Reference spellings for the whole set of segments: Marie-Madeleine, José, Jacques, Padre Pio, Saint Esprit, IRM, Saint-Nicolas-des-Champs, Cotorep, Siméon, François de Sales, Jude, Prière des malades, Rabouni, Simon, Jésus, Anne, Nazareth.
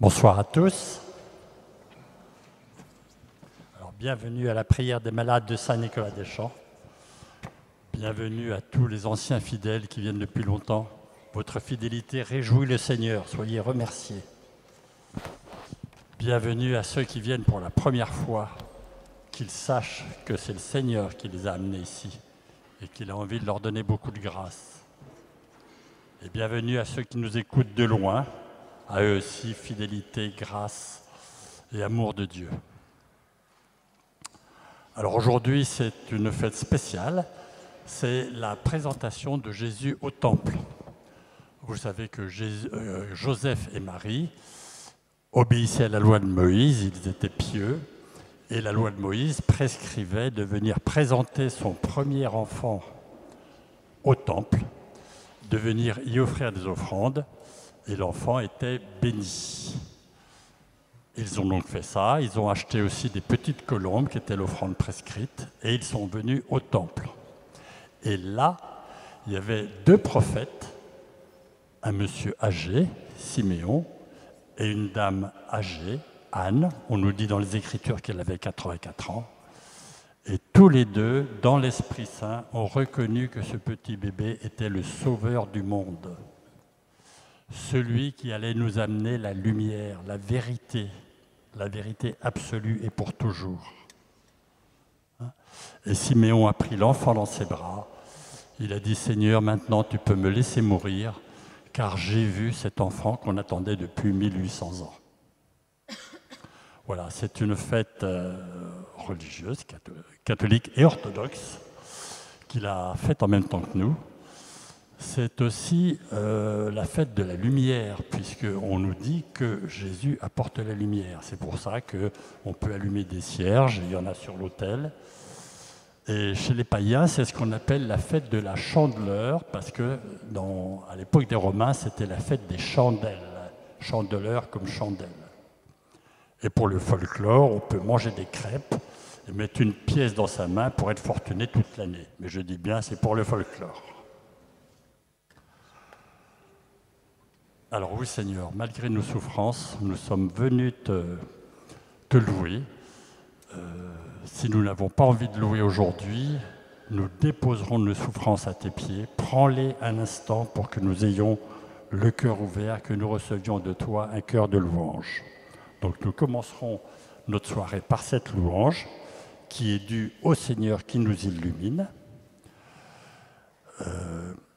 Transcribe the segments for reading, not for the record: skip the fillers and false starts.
Bonsoir à tous. Alors, bienvenue à la prière des malades de Saint-Nicolas-des-Champs. Bienvenue à tous les anciens fidèles qui viennent depuis longtemps. Votre fidélité réjouit le Seigneur, soyez remerciés. Bienvenue à ceux qui viennent pour la première fois, qu'ils sachent que c'est le Seigneur qui les a amenés ici et qu'il a envie de leur donner beaucoup de grâce. Et bienvenue à ceux qui nous écoutent de loin, à eux aussi, fidélité, grâce et amour de Dieu. Alors aujourd'hui, c'est une fête spéciale, c'est la présentation de Jésus au temple. Vous savez que Joseph et Marie obéissaient à la loi de Moïse, ils étaient pieux, et la loi de Moïse prescrivait de venir présenter son premier enfant au temple, de venir y offrir des offrandes, et l'enfant était béni. Ils ont donc fait ça, ils ont acheté aussi des petites colombes qui étaient l'offrande prescrite et ils sont venus au temple. Et là, il y avait deux prophètes, un monsieur âgé, Siméon, et une dame âgée, Anne. On nous dit dans les Écritures qu'elle avait 84 ans. Et tous les deux, dans l'Esprit Saint, ont reconnu que ce petit bébé était le sauveur du monde. Celui qui allait nous amener la lumière, la vérité absolue et pour toujours. Et Siméon a pris l'enfant dans ses bras. Il a dit « Seigneur, maintenant tu peux me laisser mourir, car j'ai vu cet enfant qu'on attendait depuis 1800 ans. » Voilà, c'est une fête religieuse, catholique et orthodoxe, qu'il a faite en même temps que nous. C'est aussi la fête de la lumière, puisqu'on nous dit que Jésus apporte la lumière. C'est pour ça qu'on peut allumer des cierges, il y en a sur l'autel. Et chez les païens, c'est ce qu'on appelle la fête de la chandeleur, parce que à l'époque des Romains, c'était la fête des chandelles. Chandeleur comme chandelle. Et pour le folklore, on peut manger des crêpes et mettre une pièce dans sa main pour être fortuné toute l'année. Mais je dis bien, c'est pour le folklore. Alors oui, Seigneur, malgré nos souffrances, nous sommes venus te louer. Si nous n'avons pas envie de louer aujourd'hui, nous déposerons nos souffrances à tes pieds. Prends-les un instant pour que nous ayons le cœur ouvert, que nous recevions de toi un cœur de louange. Donc nous commencerons notre soirée par cette louange qui est due au Seigneur qui nous illumine.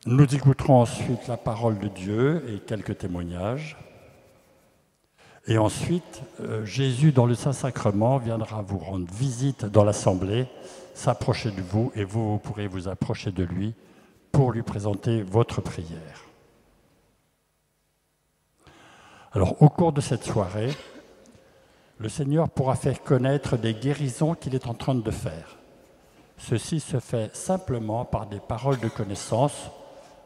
Nous écouterons ensuite la parole de Dieu et quelques témoignages. Et ensuite, Jésus, dans le Saint-Sacrement, viendra vous rendre visite dans l'Assemblée, s'approcher de vous et vous pourrez vous approcher de lui pour lui présenter votre prière. Alors, au cours de cette soirée, le Seigneur pourra faire connaître des guérisons qu'il est en train de faire. Ceci se fait simplement par des paroles de connaissance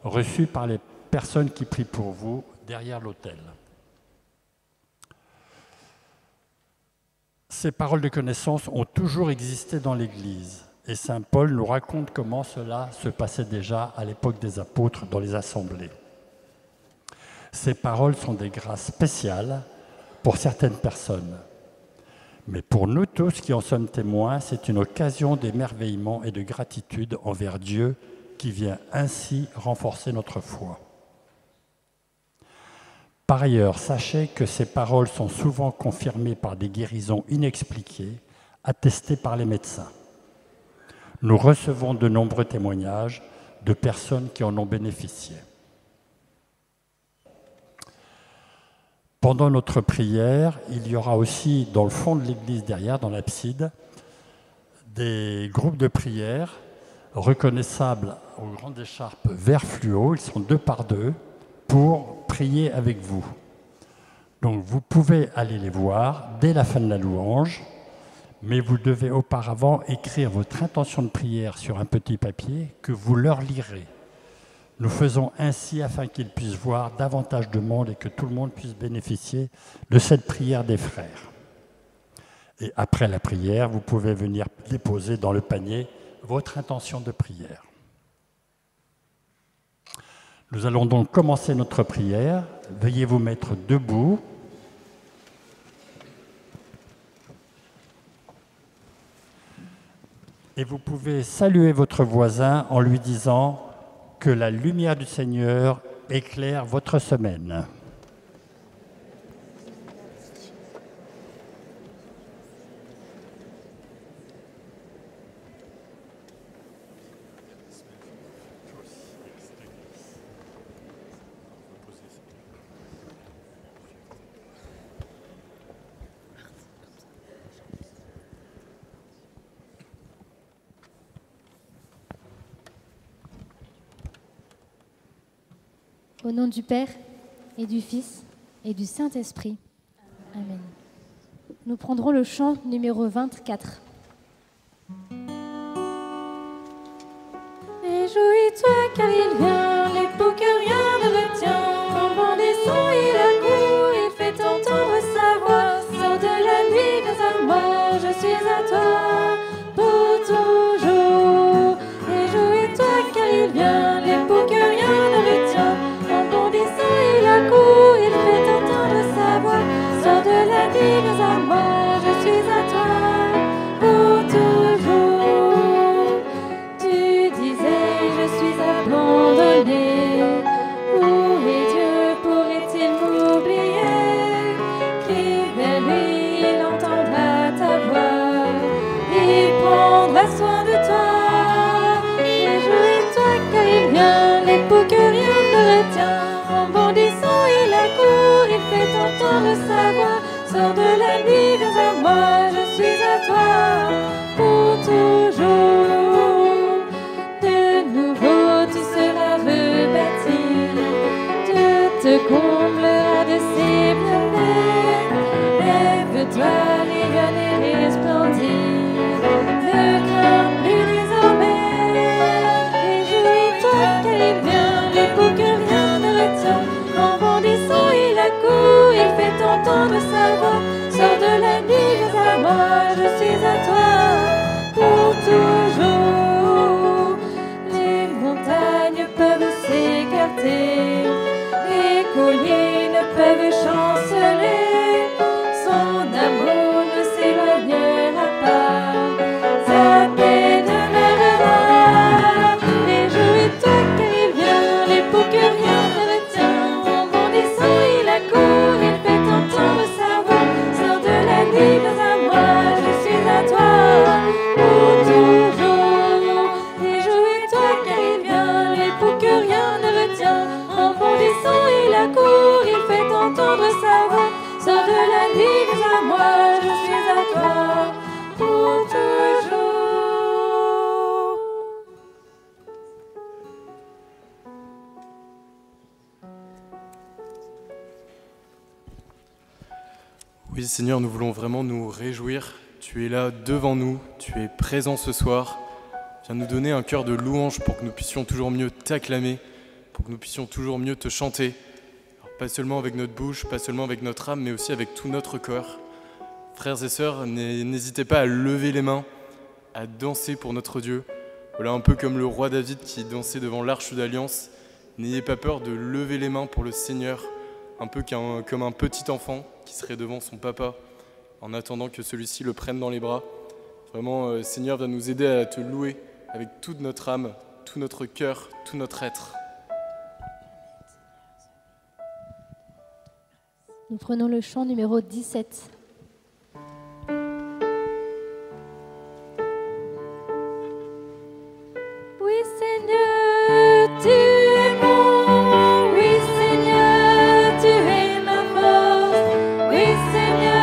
reçues par les personnes qui prient pour vous derrière l'autel. Ces paroles de connaissance ont toujours existé dans l'Église et saint Paul nous raconte comment cela se passait déjà à l'époque des apôtres dans les assemblées. Ces paroles sont des grâces spéciales pour certaines personnes. Mais pour nous tous qui en sommes témoins, c'est une occasion d'émerveillement et de gratitude envers Dieu qui vient ainsi renforcer notre foi. Par ailleurs, sachez que ces paroles sont souvent confirmées par des guérisons inexpliquées, attestées par les médecins. Nous recevons de nombreux témoignages de personnes qui en ont bénéficié. Pendant notre prière, il y aura aussi, dans le fond de l'église derrière, dans l'abside, des groupes de prière reconnaissables aux grandes écharpes vert fluo. Ils sont deux par deux pour prier avec vous. Donc vous pouvez aller les voir dès la fin de la louange, mais vous devez auparavant écrire votre intention de prière sur un petit papier que vous leur lirez. Nous faisons ainsi afin qu'ils puissent voir davantage de monde et que tout le monde puisse bénéficier de cette prière des frères. Et après la prière, vous pouvez venir déposer dans le panier votre intention de prière. Nous allons donc commencer notre prière. Veuillez vous mettre debout Et vous pouvez saluer votre voisin en lui disant que la lumière du Seigneur éclaire votre semaine. Au nom du Père, et du Fils, et du Saint-Esprit. Amen. Nous prendrons le chant numéro 24. Réjouis-toi car il vient, l'époux que rien ne retient. En bondissant, il accourt, il fait entendre sa voix. Sors de la nuit, viens à moi, je suis à toi pour toujours. Réjouis-toi car il vient, l'époux que rien ne retient. Il fait entendre sa voix. Sors de la nuit, viens à moi, je suis à toi pour toujours. Tu disais, je suis abandonné. Où est Dieu, pourrait-il m'oublier? Crie vers lui, il entendra ta voix. Il prendra soin de toi. Réjouis-toi car il vient, l'époux que rien ne retient. En bondissant, il accourt, il fait entendre sa voix. Sors de la nuit, viens à moi, je suis à toi pour toujours. De nouveau, tu seras rebâti, Dieu te comblera de ses bienfaits. Lève-toi, rayonne et resplendis, ne crains plus désormais. Réjouis-toi car il vient, l'époux que rien ne retient. En bondissant, il accourt, il fait entendre sa voix. Sors de la nuit, viens à moi, je suis à toi pour toujours. Les montagnes peuvent s'écarter, les collines peuvent chanceler. Son amour ne s'éloignera pas, sa paix demeurera. Réjouis-toi car il vient, l'époux que rien ne retient. En bondissant, il accourt, il fait entendre sa voix. Sors de la nuit, viens à moi, je suis à toi pour toujours. Réjouis-toi car il vient, l'époux que rien ne retient. En bondissant, il accourt, il fait entendre sa voix. Sors de la nuit, viens à moi, je suis à toi pour toujours. Oui Seigneur, nous voulons vraiment nous réjouir. Tu es là devant nous, tu es présent ce soir. Viens nous donner un cœur de louange pour que nous puissions toujours mieux t'acclamer, pour que nous puissions toujours mieux te chanter. Alors, pas seulement avec notre bouche, pas seulement avec notre âme, mais aussi avec tout notre corps. Frères et sœurs, n'hésitez pas à lever les mains, à danser pour notre Dieu. Voilà, un peu comme le roi David qui dansait devant l'arche d'alliance. N'ayez pas peur de lever les mains pour le Seigneur, un peu comme un petit enfant qui serait devant son papa, en attendant que celui-ci le prenne dans les bras. Vraiment, Seigneur, viens nous aider à te louer avec toute notre âme, tout notre cœur, tout notre être. Nous prenons le chant numéro 17. Oui, Seigneur, tu es bon. Seigneur,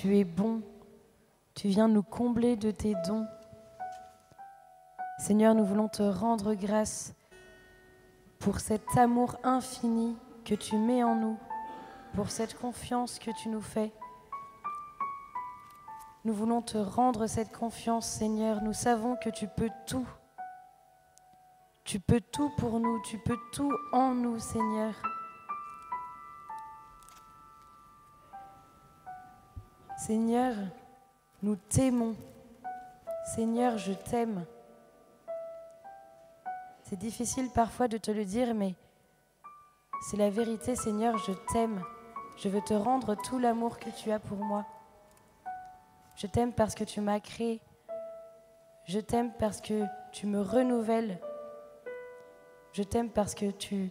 tu es bon, tu viens nous combler de tes dons. Seigneur, nous voulons te rendre grâce pour cet amour infini que tu mets en nous, pour cette confiance que tu nous fais. Nous voulons te rendre cette confiance, Seigneur. Nous savons que tu peux tout. Tu peux tout pour nous, tu peux tout en nous, Seigneur. Seigneur, nous t'aimons. Seigneur, je t'aime. C'est difficile parfois de te le dire, mais c'est la vérité, Seigneur, je t'aime. Je veux te rendre tout l'amour que tu as pour moi. Je t'aime parce que tu m'as créé. Je t'aime parce que tu me renouvelles. Je t'aime parce que tu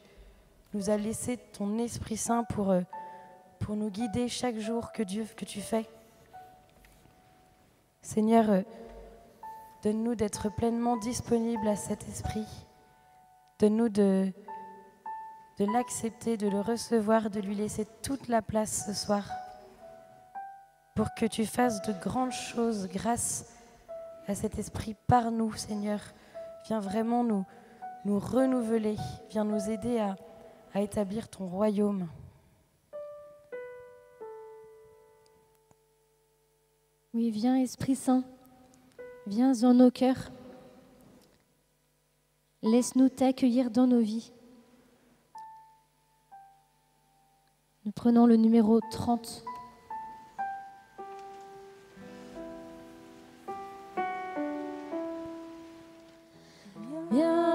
nous as laissé ton Esprit Saint pour nous guider chaque jour que tu fais. Seigneur, donne-nous d'être pleinement disponibles à cet Esprit. Donne-nous de l'accepter, de le recevoir, de lui laisser toute la place ce soir pour que tu fasses de grandes choses grâce à cet Esprit par nous, Seigneur. Viens vraiment nous renouveler, viens nous aider à établir ton royaume. Oui, viens Esprit Saint, viens dans nos cœurs, laisse-nous t'accueillir dans nos vies. Nous prenons le numéro 30. Amen.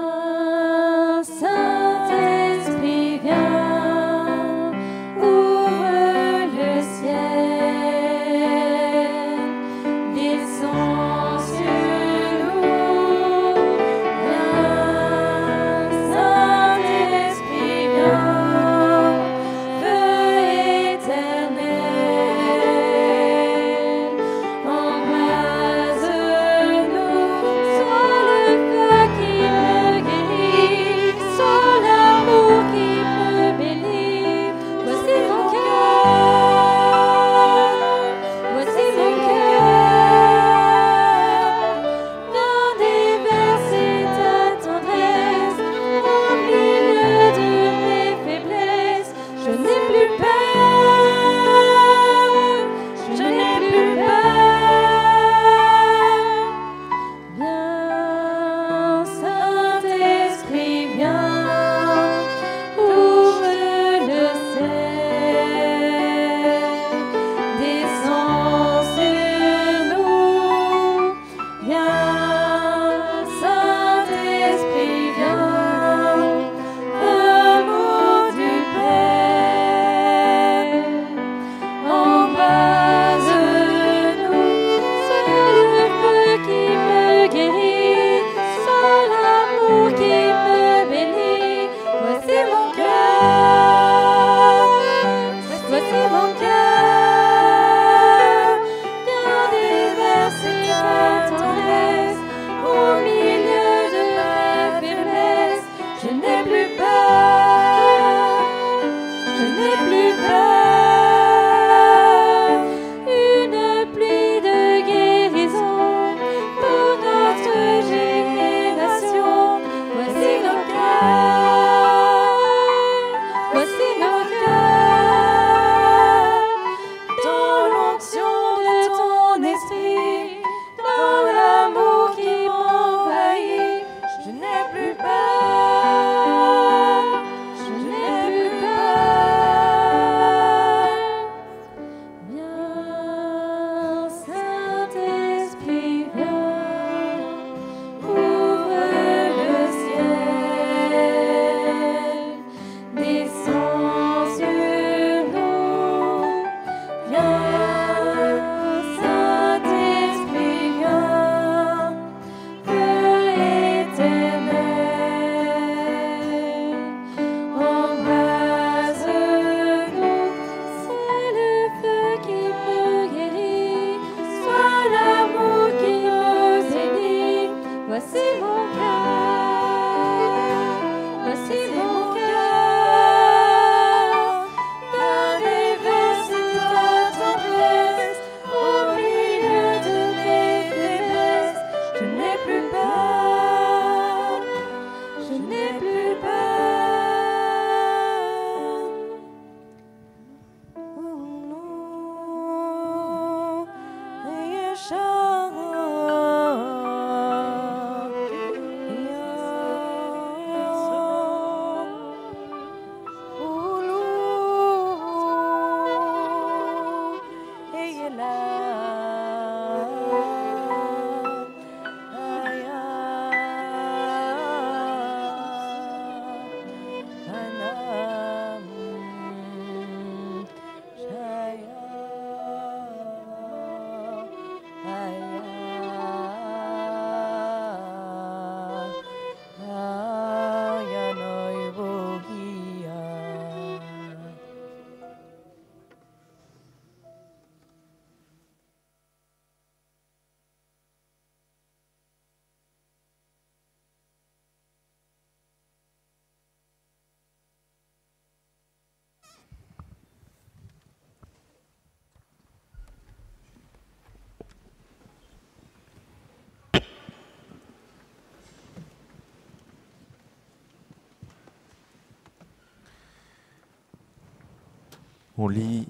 On lit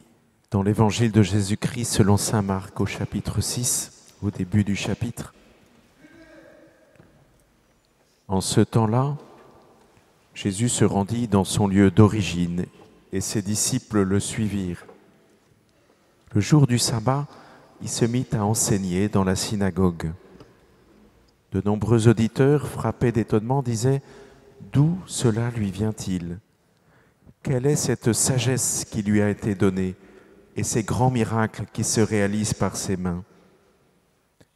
dans l'évangile de Jésus-Christ selon saint Marc au chapitre 6, au début du chapitre. En ce temps-là, Jésus se rendit dans son lieu d'origine et ses disciples le suivirent. Le jour du sabbat, il se mit à enseigner dans la synagogue. De nombreux auditeurs, frappés d'étonnement, disaient « D'où cela lui vient-il ? Quelle est cette sagesse qui lui a été donnée et ces grands miracles qui se réalisent par ses mains ?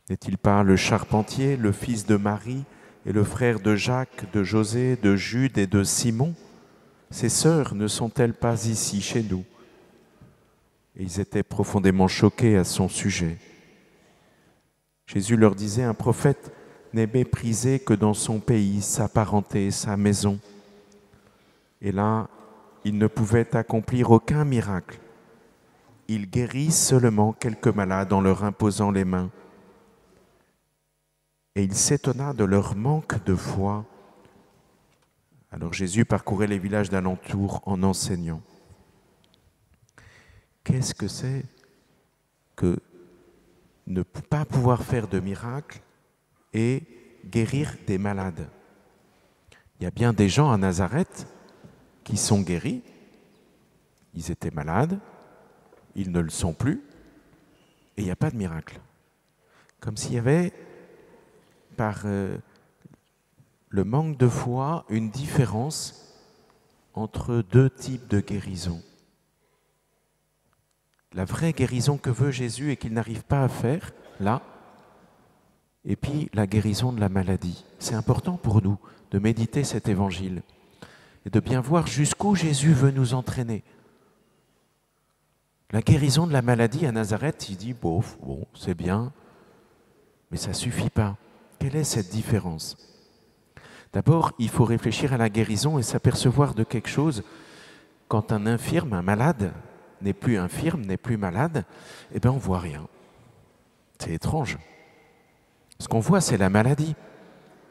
N'est-il pas le charpentier, le fils de Marie et le frère de Jacques, de José, de Jude et de Simon ? Ses sœurs ne sont-elles pas ici chez nous ? » Et ils étaient profondément choqués à son sujet. Jésus leur disait, un prophète n'est méprisé que dans son pays, sa parenté, sa maison. Et là, ils ne pouvaient accomplir aucun miracle. Ils guérissent seulement quelques malades en leur imposant les mains. Et il s'étonna de leur manque de foi. Alors Jésus parcourait les villages d'alentour en enseignant. Qu'est-ce que c'est que ne pas pouvoir faire de miracles et guérir des malades? Il y a bien des gens à Nazareth qui sont guéris. Ils étaient malades, ils ne le sont plus, et il n'y a pas de miracle. Comme s'il y avait, par le manque de foi, une différence entre deux types de guérisons. La vraie guérison que veut Jésus et qu'il n'arrive pas à faire, là, et puis la guérison de la maladie. C'est important pour nous de méditer cet évangile et de bien voir jusqu'où Jésus veut nous entraîner. La guérison de la maladie à Nazareth, il dit, bon, c'est bien, mais ça ne suffit pas. Quelle est cette différence? D'abord, il faut réfléchir à la guérison et s'apercevoir de quelque chose. Quand un infirme, un malade, n'est plus infirme, n'est plus malade, eh bien on ne voit rien. C'est étrange. Ce qu'on voit, c'est la maladie.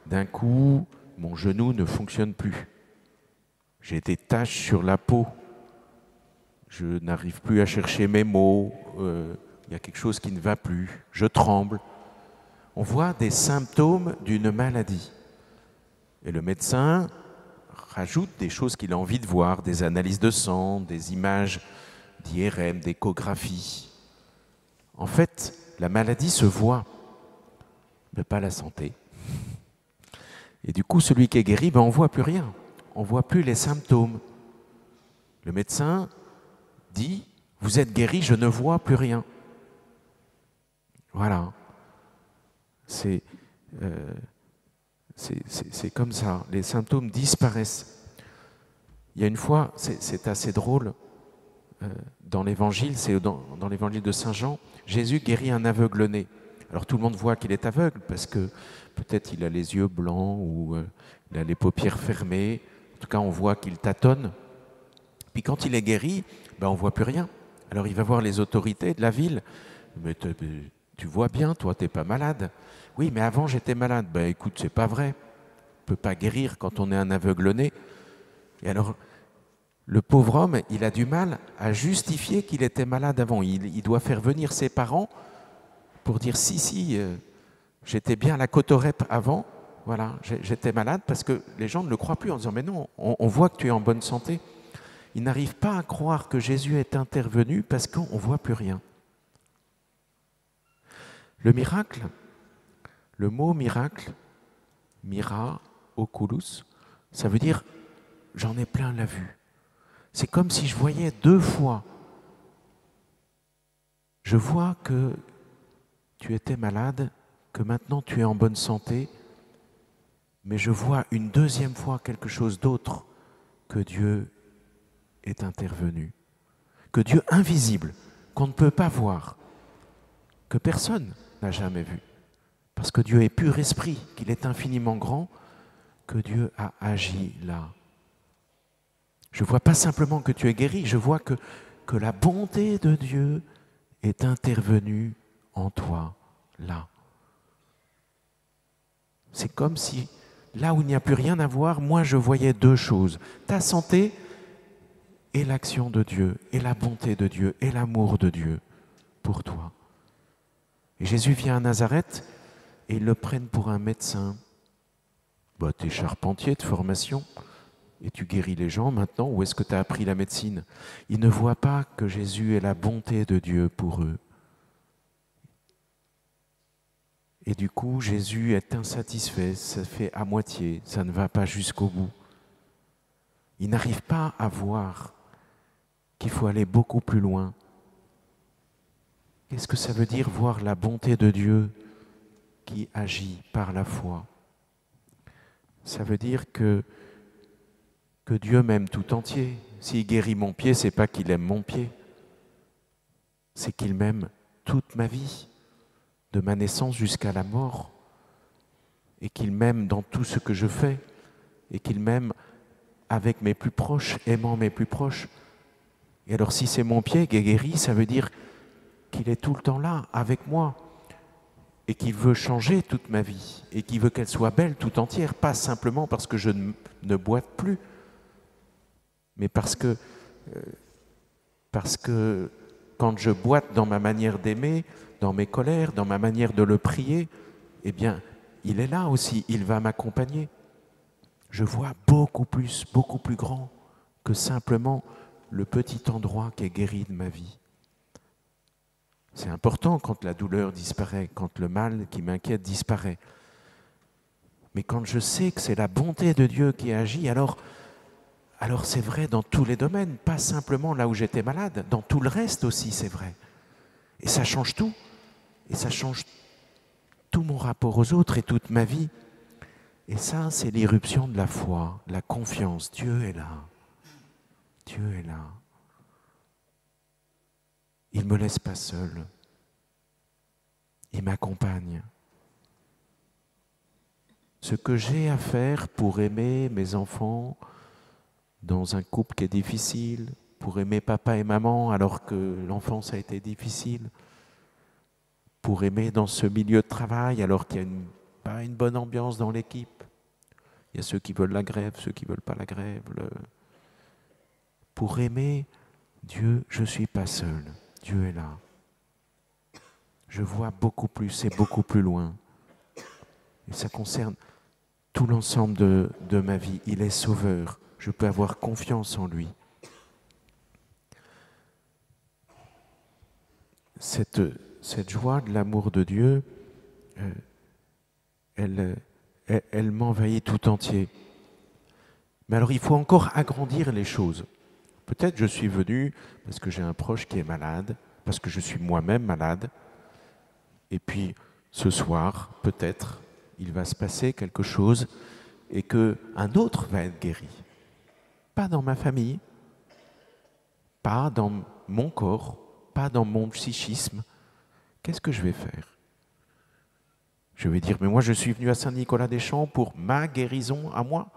D'un coup, mon genou ne fonctionne plus. J'ai des taches sur la peau. Je n'arrive plus à chercher mes mots. Il y a quelque chose qui ne va plus. Je tremble. On voit des symptômes d'une maladie. Et le médecin rajoute des choses qu'il a envie de voir, des analyses de sang, des images d'IRM, d'échographie. En fait, la maladie se voit, mais pas la santé. Et du coup, celui qui est guéri, on ne voit plus rien. On ne voit plus les symptômes. Le médecin dit, vous êtes guéri, je ne vois plus rien. Voilà. C'est comme ça. Les symptômes disparaissent. Il y a une fois, c'est assez drôle, dans l'évangile, c'est dans l'évangile de Saint Jean, Jésus guérit un aveugle-né. Alors tout le monde voit qu'il est aveugle parce que peut-être il a les yeux blancs ou il a les paupières fermées. En tout cas, on voit qu'il tâtonne. Puis quand il est guéri, on ne voit plus rien. Alors il va voir les autorités de la ville. « Mais tu vois bien, toi, tu n'es pas malade. »« Oui, mais avant, j'étais malade. »« Ben écoute, c'est pas vrai. On ne peut pas guérir quand on est un aveugle-né. » Et alors, le pauvre homme, il a du mal à justifier qu'il était malade avant. Il doit faire venir ses parents pour dire « si, j'étais bien à la Cotorep avant, voilà, j'étais malade » parce que les gens ne le croient plus en disant « mais non, on voit que tu es en bonne santé ». Ils n'arrivent pas à croire que Jésus est intervenu parce qu'on ne voit plus rien. Le miracle, le mot miracle, « mira oculus », ça veut dire « j'en ai plein la vue ». C'est comme si je voyais deux fois. Je vois que tu étais malade, que maintenant tu es en bonne santé, mais je vois une deuxième fois quelque chose d'autre, que Dieu est intervenu, que Dieu invisible, qu'on ne peut pas voir, que personne n'a jamais vu, parce que Dieu est pur esprit, qu'il est infiniment grand, que Dieu a agi là. Je ne vois pas simplement que tu es guéri, je vois que la bonté de Dieu est intervenue en toi, là. C'est comme si, là où il n'y a plus rien à voir, moi je voyais deux choses. Ta santé et l'action de Dieu, et la bonté de Dieu, et l'amour de Dieu pour toi. Et Jésus vient à Nazareth et ils le prennent pour un médecin. Bah, t'es charpentier de formation et tu guéris les gens maintenant, où est-ce que tu as appris la médecine? Ils ne voient pas que Jésus est la bonté de Dieu pour eux. Et du coup, Jésus est insatisfait, ça fait à moitié, ça ne va pas jusqu'au bout. Il n'arrive pas à voir qu'il faut aller beaucoup plus loin. Qu'est-ce que ça veut dire voir la bonté de Dieu qui agit par la foi? Ça veut dire que Dieu m'aime tout entier. S'il guérit mon pied, c'est pas qu'il aime mon pied. C'est qu'il m'aime toute ma vie, de ma naissance jusqu'à la mort. Et qu'il m'aime dans tout ce que je fais. Et qu'il m'aime avec mes plus proches, aimant mes plus proches. Et alors si c'est mon pied qui est guéri, ça veut dire qu'il est tout le temps là, avec moi. Et qui veut changer toute ma vie, et qui veut qu'elle soit belle tout entière, pas simplement parce que je ne boite plus, mais parce que quand je boite dans ma manière d'aimer, dans mes colères, dans ma manière de le prier, eh bien, il est là aussi, il va m'accompagner. Je vois beaucoup plus grand que simplement le petit endroit qui est guéri de ma vie. C'est important quand la douleur disparaît, quand le mal qui m'inquiète disparaît. Mais quand je sais que c'est la bonté de Dieu qui agit, alors c'est vrai dans tous les domaines, pas simplement là où j'étais malade, dans tout le reste aussi c'est vrai. Et ça change tout. Et ça change tout mon rapport aux autres et toute ma vie. Et ça, c'est l'irruption de la foi, la confiance. Dieu est là. Dieu est là. Il ne me laisse pas seul. Il m'accompagne. Ce que j'ai à faire pour aimer mes enfants dans un couple qui est difficile, pour aimer papa et maman alors que l'enfance a été difficile, pour aimer dans ce milieu de travail alors qu'il n'y a pas une bonne ambiance dans l'équipe. Il y a ceux qui veulent la grève, ceux qui ne veulent pas la grève. Pour aimer Dieu, je ne suis pas seul. Dieu est là. Je vois beaucoup plus et beaucoup plus loin. Et ça concerne tout l'ensemble de ma vie. Il est sauveur. Je peux avoir confiance en lui. Cette joie de l'amour de Dieu, elle m'envahit tout entier. Mais alors il faut encore agrandir les choses. Peut-être je suis venu parce que j'ai un proche qui est malade, parce que je suis moi-même malade. Et puis ce soir, peut-être, il va se passer quelque chose et qu'un autre va être guéri. Pas dans ma famille, pas dans mon corps, pas dans mon psychisme. Qu'est-ce que je vais faire? Je vais dire, mais moi je suis venu à Saint-Nicolas-des-Champs pour ma guérison à moi.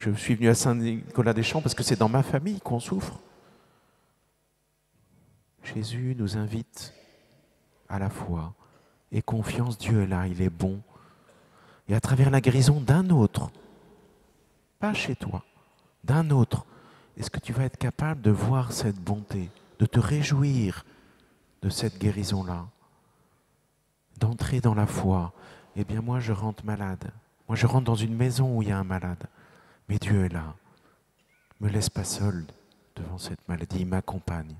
Je suis venu à Saint-Nicolas-des-Champs parce que c'est dans ma famille qu'on souffre. Jésus nous invite à la foi et confiance, Dieu est là, il est bon. Et à travers la guérison d'un autre, pas chez toi, d'un autre, est-ce que tu vas être capable de voir cette bonté, de te réjouir de cette guérison-là, d'entrer dans la foi? Eh bien moi je rentre malade, moi je rentre dans une maison où il y a un malade. Mais Dieu est là, ne me laisse pas seul devant cette maladie, il m'accompagne.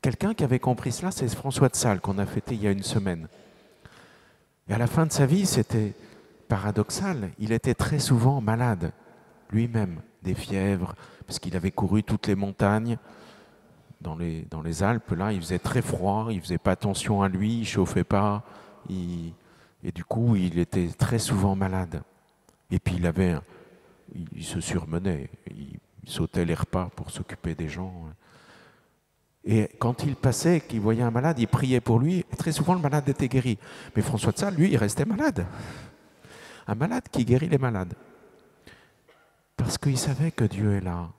Quelqu'un qui avait compris cela, c'est François de Sales qu'on a fêté il y a une semaine. Et à la fin de sa vie, c'était paradoxal, il était très souvent malade, lui-même, des fièvres, parce qu'il avait couru toutes les montagnes, dans les Alpes, là, il faisait très froid, il ne faisait pas attention à lui, il ne chauffait pas, et du coup, il était très souvent malade. Et puis il se surmenait, il sautait les repas pour s'occuper des gens. Et quand il passait, qu'il voyait un malade, il priait pour lui, et très souvent le malade était guéri. Mais François de Sales, lui, il restait malade. Un malade qui guérit les malades. Parce qu'il savait que Dieu est là,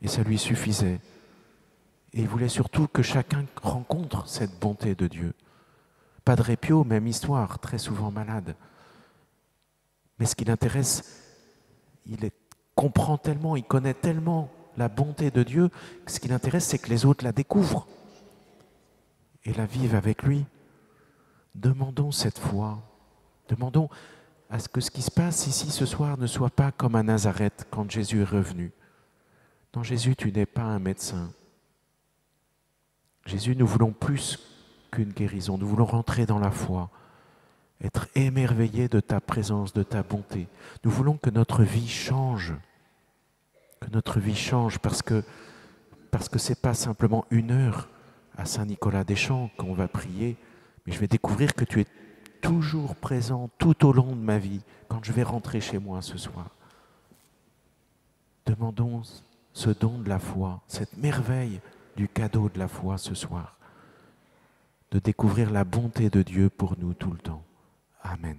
et ça lui suffisait. Et il voulait surtout que chacun rencontre cette bonté de Dieu. Padre Pio, même histoire, très souvent malade. Mais ce qui l'intéresse, il est comprend tellement, il connaît tellement la bonté de Dieu, que ce qui l'intéresse, c'est que les autres la découvrent et la vivent avec lui. Demandons cette foi, demandons à ce que ce qui se passe ici ce soir ne soit pas comme à Nazareth quand Jésus est revenu. Non, Jésus, tu n'es pas un médecin. Jésus, nous voulons plus qu'une guérison, nous voulons rentrer dans la foi, être émerveillés de ta présence, de ta bonté. Nous voulons que notre vie change, parce que ce n'est pas simplement une heure à Saint-Nicolas-des-Champs qu'on va prier, mais je vais découvrir que tu es toujours présent tout au long de ma vie, quand je vais rentrer chez moi ce soir. Demandons ce don de la foi, cette merveille du cadeau de la foi ce soir, de découvrir la bonté de Dieu pour nous tout le temps. Amen.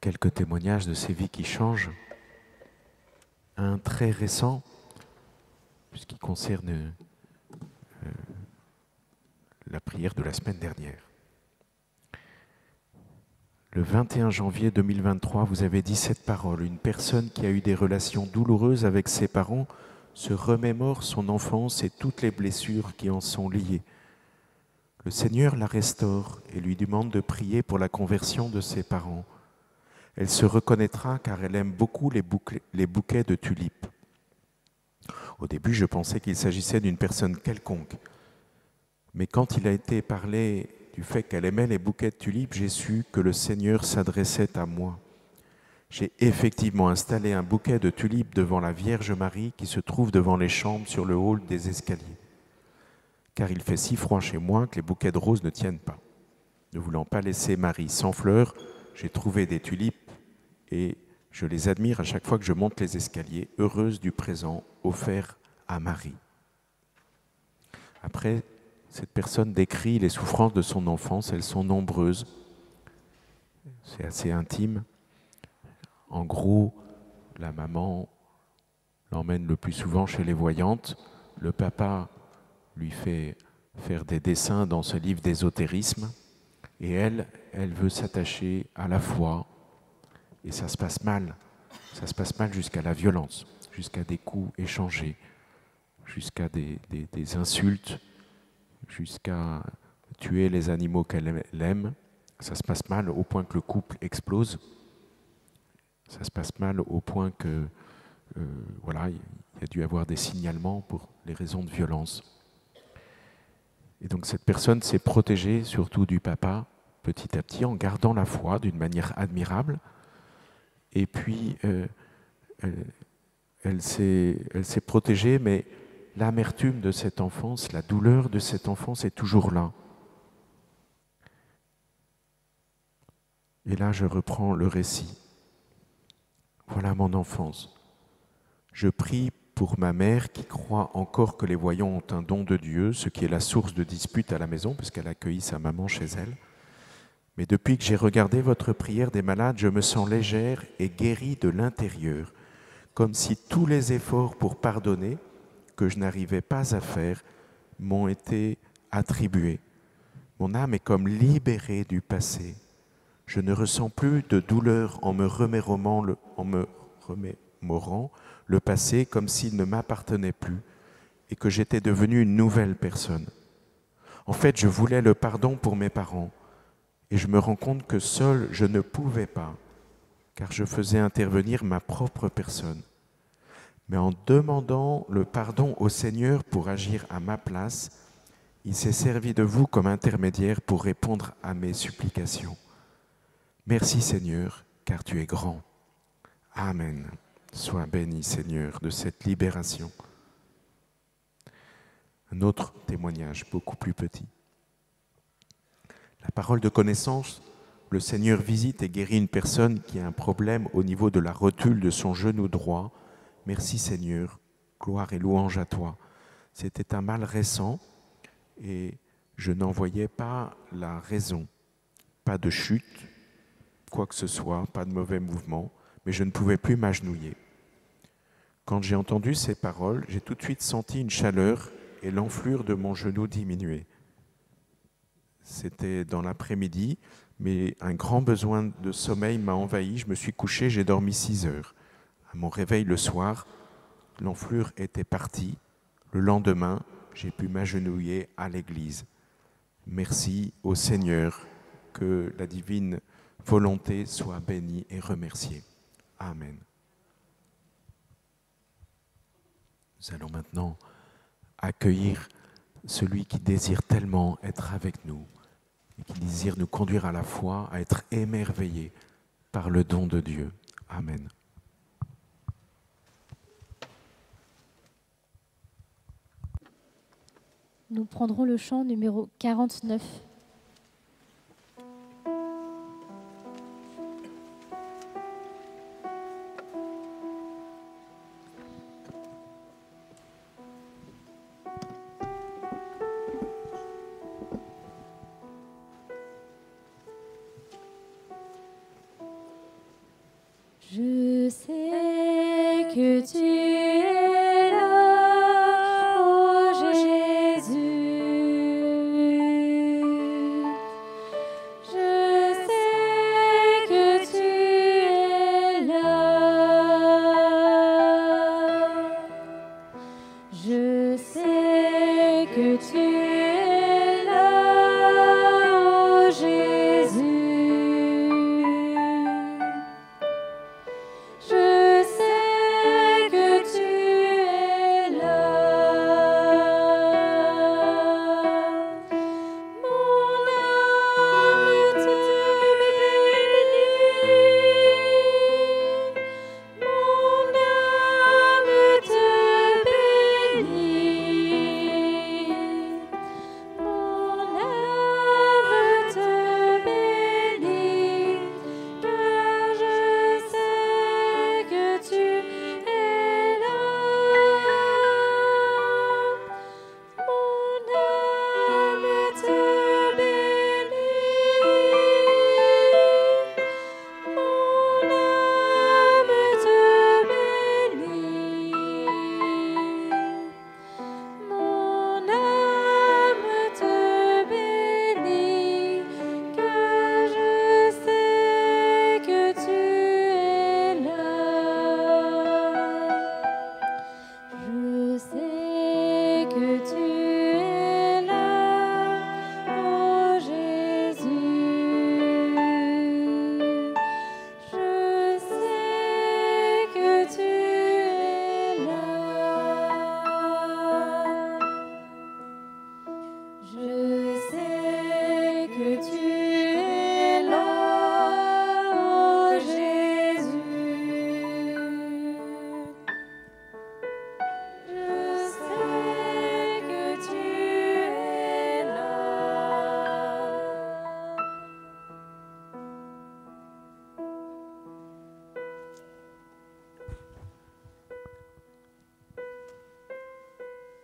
Quelques témoignages de ces vies qui changent. Un très récent, puisqu'il concerne la prière de la semaine dernière. Le 21 janvier 2023, vous avez dit cette parole. Une personne qui a eu des relations douloureuses avec ses parents se remémore son enfance et toutes les blessures qui en sont liées. Le Seigneur la restaure et lui demande de prier pour la conversion de ses parents. Elle se reconnaîtra car elle aime beaucoup les bouquets de tulipes. Au début, je pensais qu'il s'agissait d'une personne quelconque. Mais quand il a été parlé du fait qu'elle aimait les bouquets de tulipes, j'ai su que le Seigneur s'adressait à moi. J'ai effectivement installé un bouquet de tulipes devant la Vierge Marie qui se trouve devant les chambres sur le hall des escaliers. Car il fait si froid chez moi que les bouquets de roses ne tiennent pas. Ne voulant pas laisser Marie sans fleurs, j'ai trouvé des tulipes et je les admire à chaque fois que je monte les escaliers, heureuse du présent offert à Marie. Après, cette personne décrit les souffrances de son enfance, elles sont nombreuses, c'est assez intime. En gros, la maman l'emmène le plus souvent chez les voyantes, le papa lui fait faire des dessins dans ce livre d'ésotérisme, et elle veut s'attacher à la foi, et ça se passe mal jusqu'à la violence, jusqu'à des coups échangés, jusqu'à des insultes, jusqu'à tuer les animaux qu'elle aime. Ça se passe mal au point que le couple explose, ça se passe mal au point que, voilà, il y a dû avoir des signalements pour les raisons de violence. Et donc cette personne s'est protégée surtout du papa, petit à petit, en gardant la foi d'une manière admirable. Et puis, elle s'est protégée, mais l'amertume de cette enfance, la douleur de cette enfance est toujours là. Et là, je reprends le récit. Voilà mon enfance. Je prie pour ma mère qui croit encore que les voyants ont un don de Dieu, ce qui est la source de disputes à la maison, puisqu'elle accueille sa maman chez elle. Mais depuis que j'ai regardé votre prière des malades, je me sens légère et guérie de l'intérieur, comme si tous les efforts pour pardonner, que je n'arrivais pas à faire, m'ont été attribués. Mon âme est comme libérée du passé. Je ne ressens plus de douleur en me remémorant le passé comme s'il ne m'appartenait plus et que j'étais devenue une nouvelle personne. En fait, je voulais le pardon pour mes parents et je me rends compte que seul je ne pouvais pas car je faisais intervenir ma propre personne. Mais en demandant le pardon au Seigneur pour agir à ma place, il s'est servi de vous comme intermédiaire pour répondre à mes supplications. Merci Seigneur, car tu es grand. Amen. Sois béni, Seigneur, de cette libération. Un autre témoignage, beaucoup plus petit. La parole de connaissance, le Seigneur visite et guérit une personne qui a un problème au niveau de la rotule de son genou droit. Merci Seigneur, gloire et louange à toi. C'était un mal récent et je n'en voyais pas la raison. Pas de chute, quoi que ce soit, pas de mauvais mouvement. Mais je ne pouvais plus m'agenouiller. Quand j'ai entendu ces paroles, j'ai tout de suite senti une chaleur et l'enflure de mon genou diminuait. C'était dans l'après-midi, mais un grand besoin de sommeil m'a envahi. Je me suis couché, j'ai dormi 6 heures. À mon réveil le soir, l'enflure était partie. Le lendemain, j'ai pu m'agenouiller à l'église. Merci au Seigneur, que la divine volonté soit bénie et remerciée. Amen. Nous allons maintenant accueillir celui qui désire tellement être avec nous et qui désire nous conduire à la foi, à être émerveillés par le don de Dieu. Amen. Nous prendrons le chant numéro 49.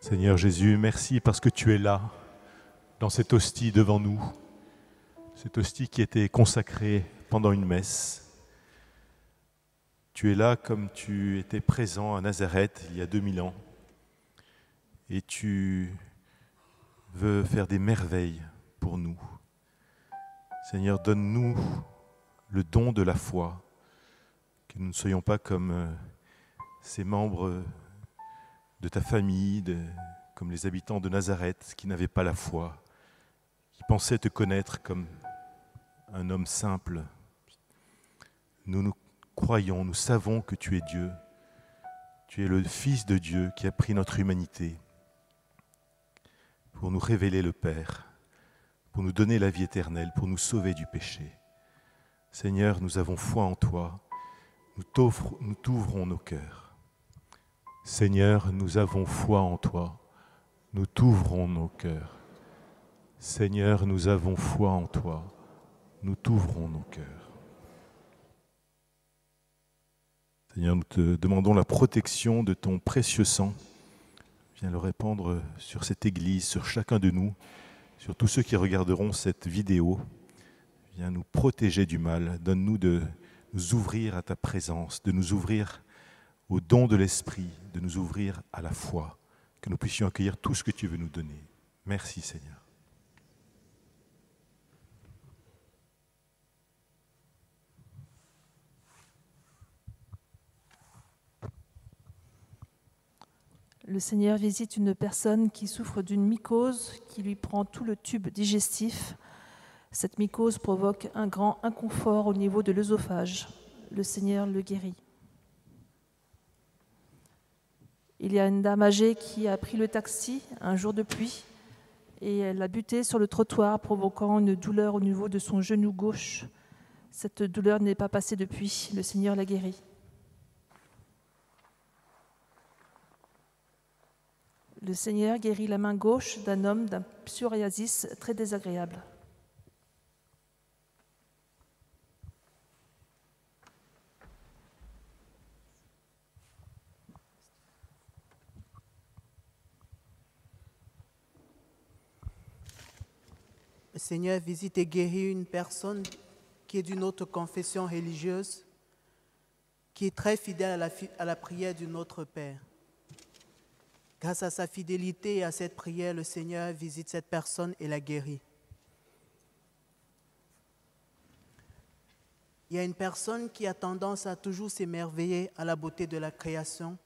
Seigneur Jésus, merci parce que tu es là, dans cette hostie devant nous, cette hostie qui était consacrée pendant une messe. Tu es là comme tu étais présent à Nazareth il y a 2000 ans, et tu veux faire des merveilles pour nous. Seigneur, donne-nous le don de la foi, que nous ne soyons pas comme ces membres de ta famille, comme les habitants de Nazareth qui n'avaient pas la foi, qui pensaient te connaître comme un homme simple. Nous croyons, nous savons que tu es Dieu. Tu es le Fils de Dieu qui a pris notre humanité pour nous révéler le Père, pour nous donner la vie éternelle, pour nous sauver du péché. Seigneur, nous avons foi en toi. Nous t'ouvrons nos cœurs. Seigneur, nous avons foi en toi, nous t'ouvrons nos cœurs. Seigneur, nous avons foi en toi, nous t'ouvrons nos cœurs. Seigneur, nous te demandons la protection de ton précieux sang. Viens le répandre sur cette église, sur chacun de nous, sur tous ceux qui regarderont cette vidéo. Viens nous protéger du mal. Donne-nous de nous ouvrir à ta présence, de nous ouvrir au don de l'Esprit, de nous ouvrir à la foi, que nous puissions accueillir tout ce que tu veux nous donner. Merci Seigneur. Le Seigneur visite une personne qui souffre d'une mycose qui lui prend tout le tube digestif. Cette mycose provoque un grand inconfort au niveau de l'œsophage. Le Seigneur le guérit. Il y a une dame âgée qui a pris le taxi un jour de pluie et elle l'a buté sur le trottoir, provoquant une douleur au niveau de son genou gauche. Cette douleur n'est pas passée depuis. Le Seigneur la guérit. Le Seigneur guérit la main gauche d'un homme d'un psoriasis très désagréable. Le Seigneur visite et guérit une personne qui est d'une autre confession religieuse, qui est très fidèle à la prière du Notre Père. Grâce à sa fidélité et à cette prière, le Seigneur visite cette personne et la guérit. Il y a une personne qui a tendance à toujours s'émerveiller à la beauté de la création.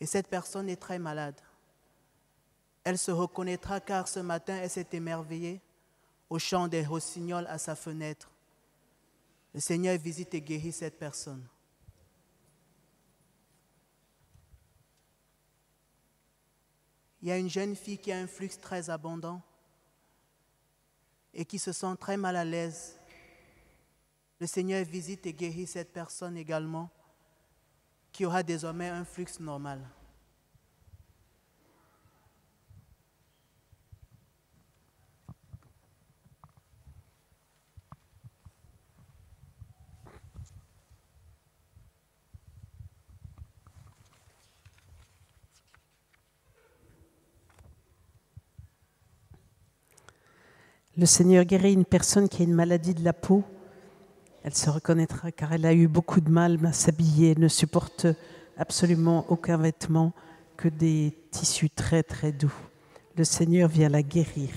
Et cette personne est très malade. Elle se reconnaîtra car ce matin, elle s'est émerveillée au chant des rossignols à sa fenêtre. Le Seigneur visite et guérit cette personne. Il y a une jeune fille qui a un flux très abondant et qui se sent très mal à l'aise. Le Seigneur visite et guérit cette personne également, qui aura désormais un flux normal. Le Seigneur guérit une personne qui a une maladie de la peau. Elle se reconnaîtra car elle a eu beaucoup de mal à s'habiller, ne supporte absolument aucun vêtement que des tissus très très doux. Le Seigneur vient la guérir.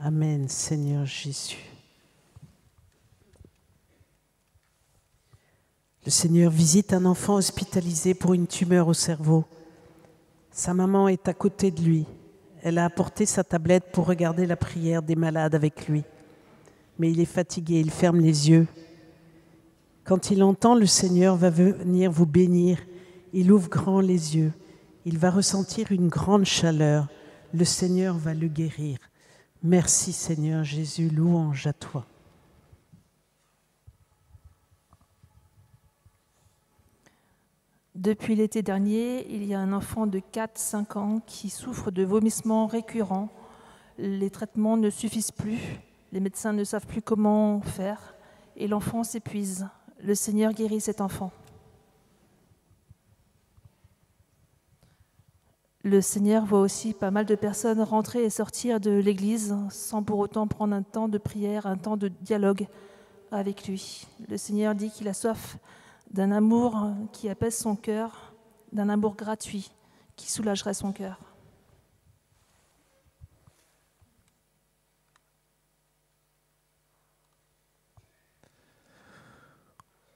Amen, Seigneur Jésus. Le Seigneur visite un enfant hospitalisé pour une tumeur au cerveau. Sa maman est à côté de lui. Elle a apporté sa tablette pour regarder la prière des malades avec lui. Mais il est fatigué, il ferme les yeux. Quand il entend, le Seigneur va venir vous bénir. Il ouvre grand les yeux. Il va ressentir une grande chaleur. Le Seigneur va le guérir. Merci Seigneur Jésus, louange à toi. Depuis l'été dernier, il y a un enfant de 4-5 ans qui souffre de vomissements récurrents. Les traitements ne suffisent plus, les médecins ne savent plus comment faire et l'enfant s'épuise. Le Seigneur guérit cet enfant. Le Seigneur voit aussi pas mal de personnes rentrer et sortir de l'église sans pour autant prendre un temps de prière, un temps de dialogue avec lui. Le Seigneur dit qu'il a soif d'un amour qui apaise son cœur, d'un amour gratuit qui soulagerait son cœur.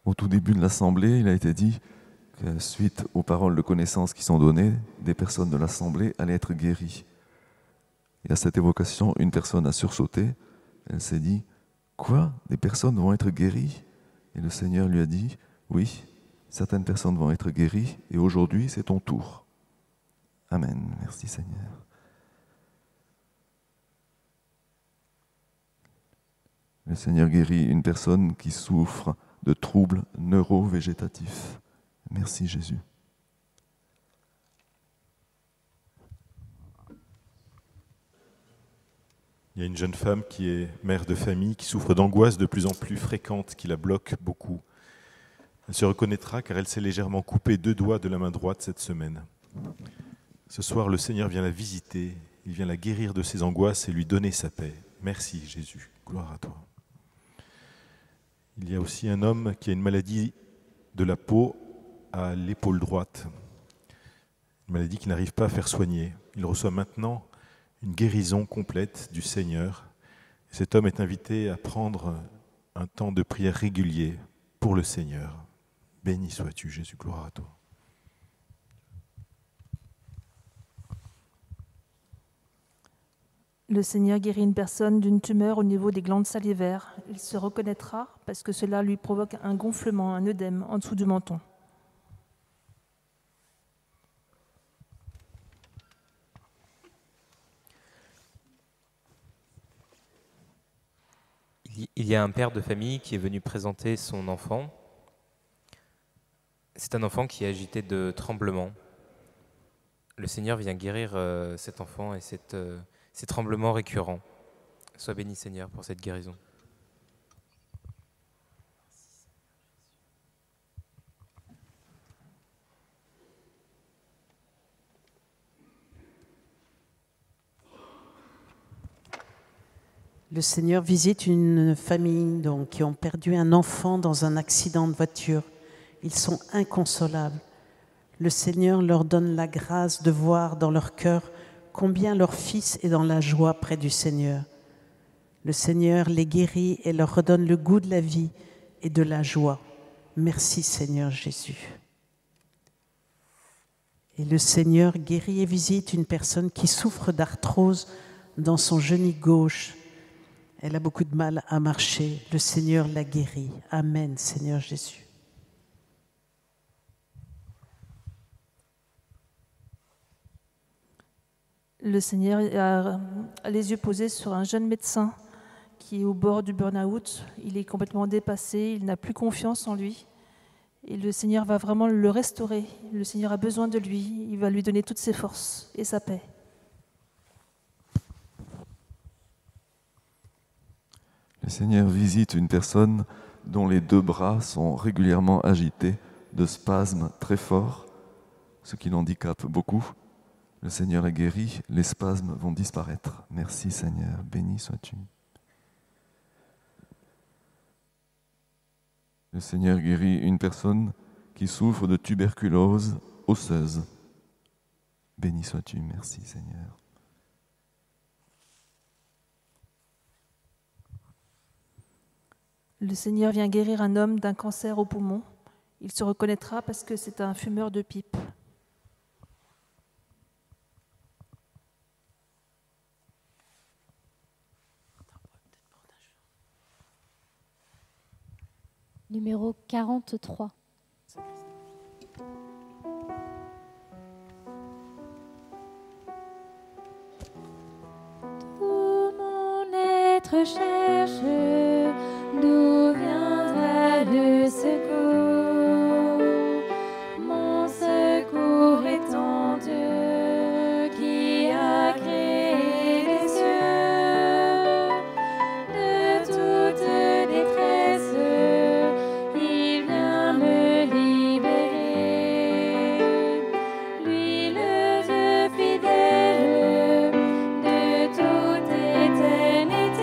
Au tout début de l'Assemblée, il a été dit que suite aux paroles de connaissance qui sont données, des personnes de l'Assemblée allaient être guéries. Et à cette évocation, une personne a sursauté. Elle s'est dit, quoi? Des personnes vont être guéries? Et le Seigneur lui a dit, oui, certaines personnes vont être guéries et aujourd'hui, c'est ton tour. Amen. Merci Seigneur. Le Seigneur guérit une personne qui souffre de troubles neuro-végétatifs. Merci Jésus. Il y a une jeune femme qui est mère de famille, qui souffre d'angoisse de plus en plus fréquente, qui la bloque beaucoup. Elle se reconnaîtra car elle s'est légèrement coupée 2 doigts de la main droite cette semaine. Ce soir, le Seigneur vient la visiter, il vient la guérir de ses angoisses et lui donner sa paix. Merci Jésus, gloire à toi. Il y a aussi un homme qui a une maladie de la peau à l'épaule droite. une maladie qu'il n'arrive pas à faire soigner. Il reçoit maintenant une guérison complète du Seigneur. Cet homme est invité à prendre un temps de prière régulier pour le Seigneur. Béni sois-tu, Jésus, gloire à toi. Le Seigneur guérit une personne d'une tumeur au niveau des glandes salivaires. Il se reconnaîtra parce que cela lui provoque un gonflement, un œdème en dessous du menton. Il y a un père de famille qui est venu présenter son enfant. C'est un enfant qui est agité de tremblements. Le Seigneur vient guérir cet enfant et ces tremblements récurrents. Sois béni, Seigneur, pour cette guérison. Le Seigneur visite une famille donc, qui ont perdu un enfant dans un accident de voiture. Ils sont inconsolables. Le Seigneur leur donne la grâce de voir dans leur cœur combien leur fils est dans la joie près du Seigneur. Le Seigneur les guérit et leur redonne le goût de la vie et de la joie. Merci Seigneur Jésus. Et le Seigneur guérit et visite une personne qui souffre d'arthrose dans son genou gauche. Elle a beaucoup de mal à marcher. Le Seigneur la guérit. Amen Seigneur Jésus. Le Seigneur a les yeux posés sur un jeune médecin qui est au bord du burn-out. Il est complètement dépassé, il n'a plus confiance en lui. Et le Seigneur va vraiment le restaurer. Le Seigneur a besoin de lui. Il va lui donner toutes ses forces et sa paix. Le Seigneur visite une personne dont les deux bras sont régulièrement agités de spasmes très forts, ce qui l'handicape beaucoup. Le Seigneur l'a guéri, les spasmes vont disparaître. Merci Seigneur, béni sois-tu. Le Seigneur guérit une personne qui souffre de tuberculose osseuse. Béni sois-tu, merci Seigneur. Le Seigneur vient guérir un homme d'un cancer au poumon. Il se reconnaîtra parce que c'est un fumeur de pipe. Numéro 43. Tout mon être cherche d'où viendra le secours. Mon secours est en Dieu qui a créé les cieux. De toute détresse, il vient me libérer. Lui le Dieu fidèle de toute éternité.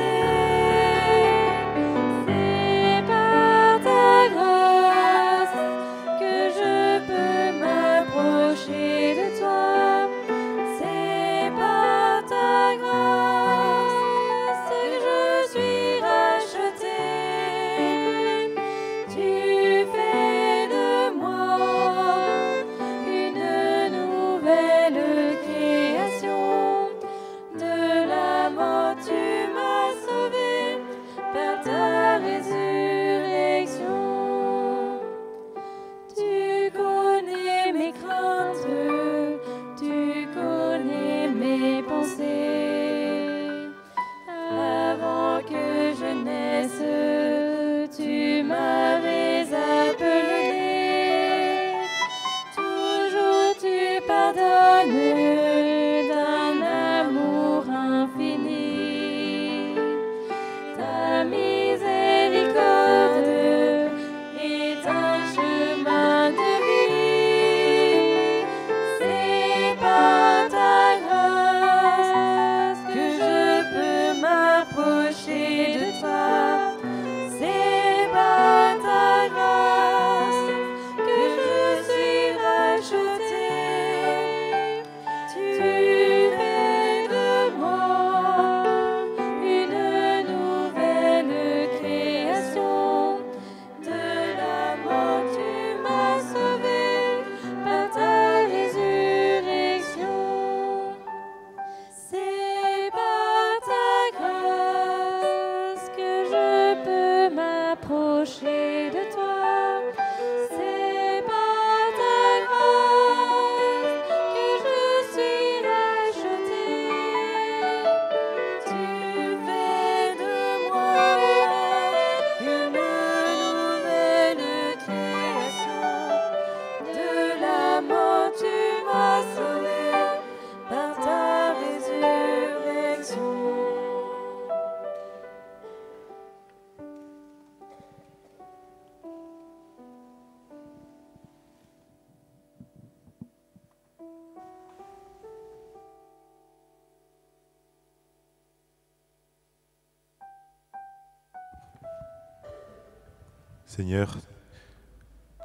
Seigneur,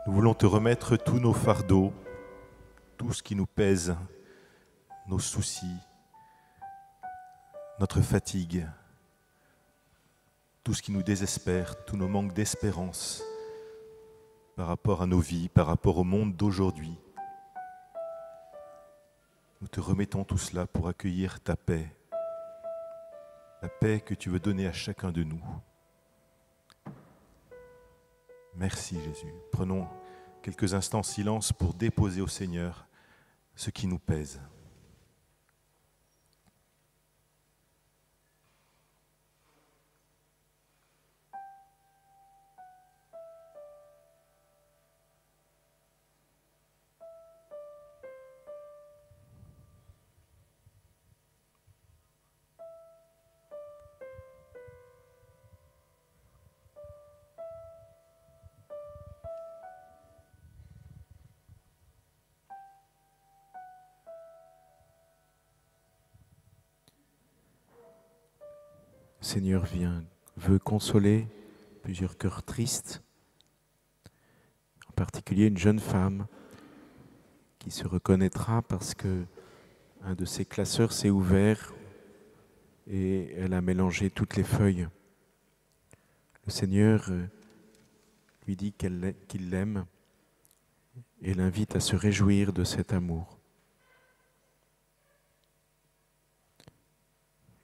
nous voulons te remettre tous nos fardeaux, tout ce qui nous pèse, nos soucis, notre fatigue, tout ce qui nous désespère, tous nos manques d'espérance par rapport à nos vies, par rapport au monde d'aujourd'hui. Nous te remettons tout cela pour accueillir ta paix, la paix que tu veux donner à chacun de nous. Merci Jésus. Prenons quelques instants de silence pour déposer au Seigneur ce qui nous pèse. Seigneur vient, veut consoler plusieurs cœurs tristes, en particulier une jeune femme qui se reconnaîtra parce que un de ses classeurs s'est ouvert et elle a mélangé toutes les feuilles. Le Seigneur lui dit qu'il l'aime et l'invite à se réjouir de cet amour.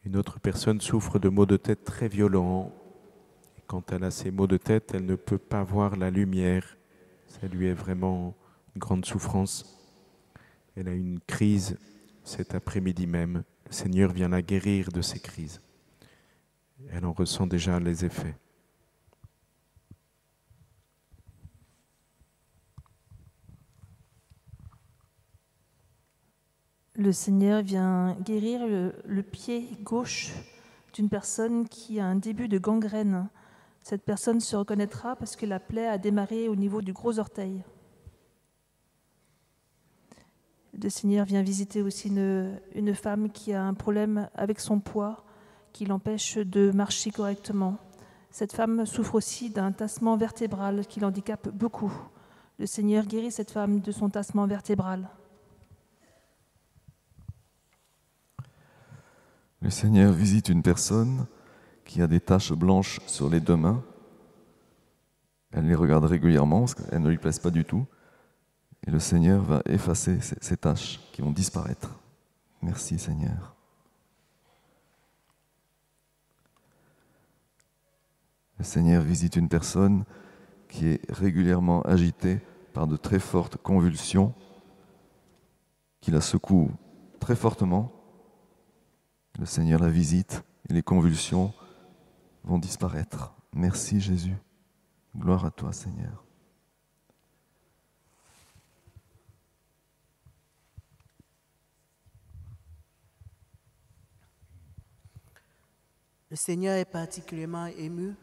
Une autre personne souffre de maux de tête très violents. Et quand elle a ces maux de tête, elle ne peut pas voir la lumière. Ça lui est vraiment une grande souffrance. Elle a une crise cet après-midi même. Le Seigneur vient la guérir de ces crises. Elle en ressent déjà les effets. Le Seigneur vient guérir le pied gauche d'une personne qui a un début de gangrène. Cette personne se reconnaîtra parce que la plaie a démarré au niveau du gros orteil. Le Seigneur vient visiter aussi une femme qui a un problème avec son poids qui l'empêche de marcher correctement. Cette femme souffre aussi d'un tassement vertébral qui l'handicape beaucoup. Le Seigneur guérit cette femme de son tassement vertébral. Le Seigneur visite une personne qui a des taches blanches sur les deux mains. Elle les regarde régulièrement parce qu'elles ne lui plaisent pas du tout. Et le Seigneur va effacer ces taches qui vont disparaître. Merci Seigneur. Le Seigneur visite une personne qui est régulièrement agitée par de très fortes convulsions, qui la secouent très fortement. Le Seigneur la visite et les convulsions vont disparaître. Merci Jésus. Gloire à toi Seigneur. Le Seigneur est particulièrement ému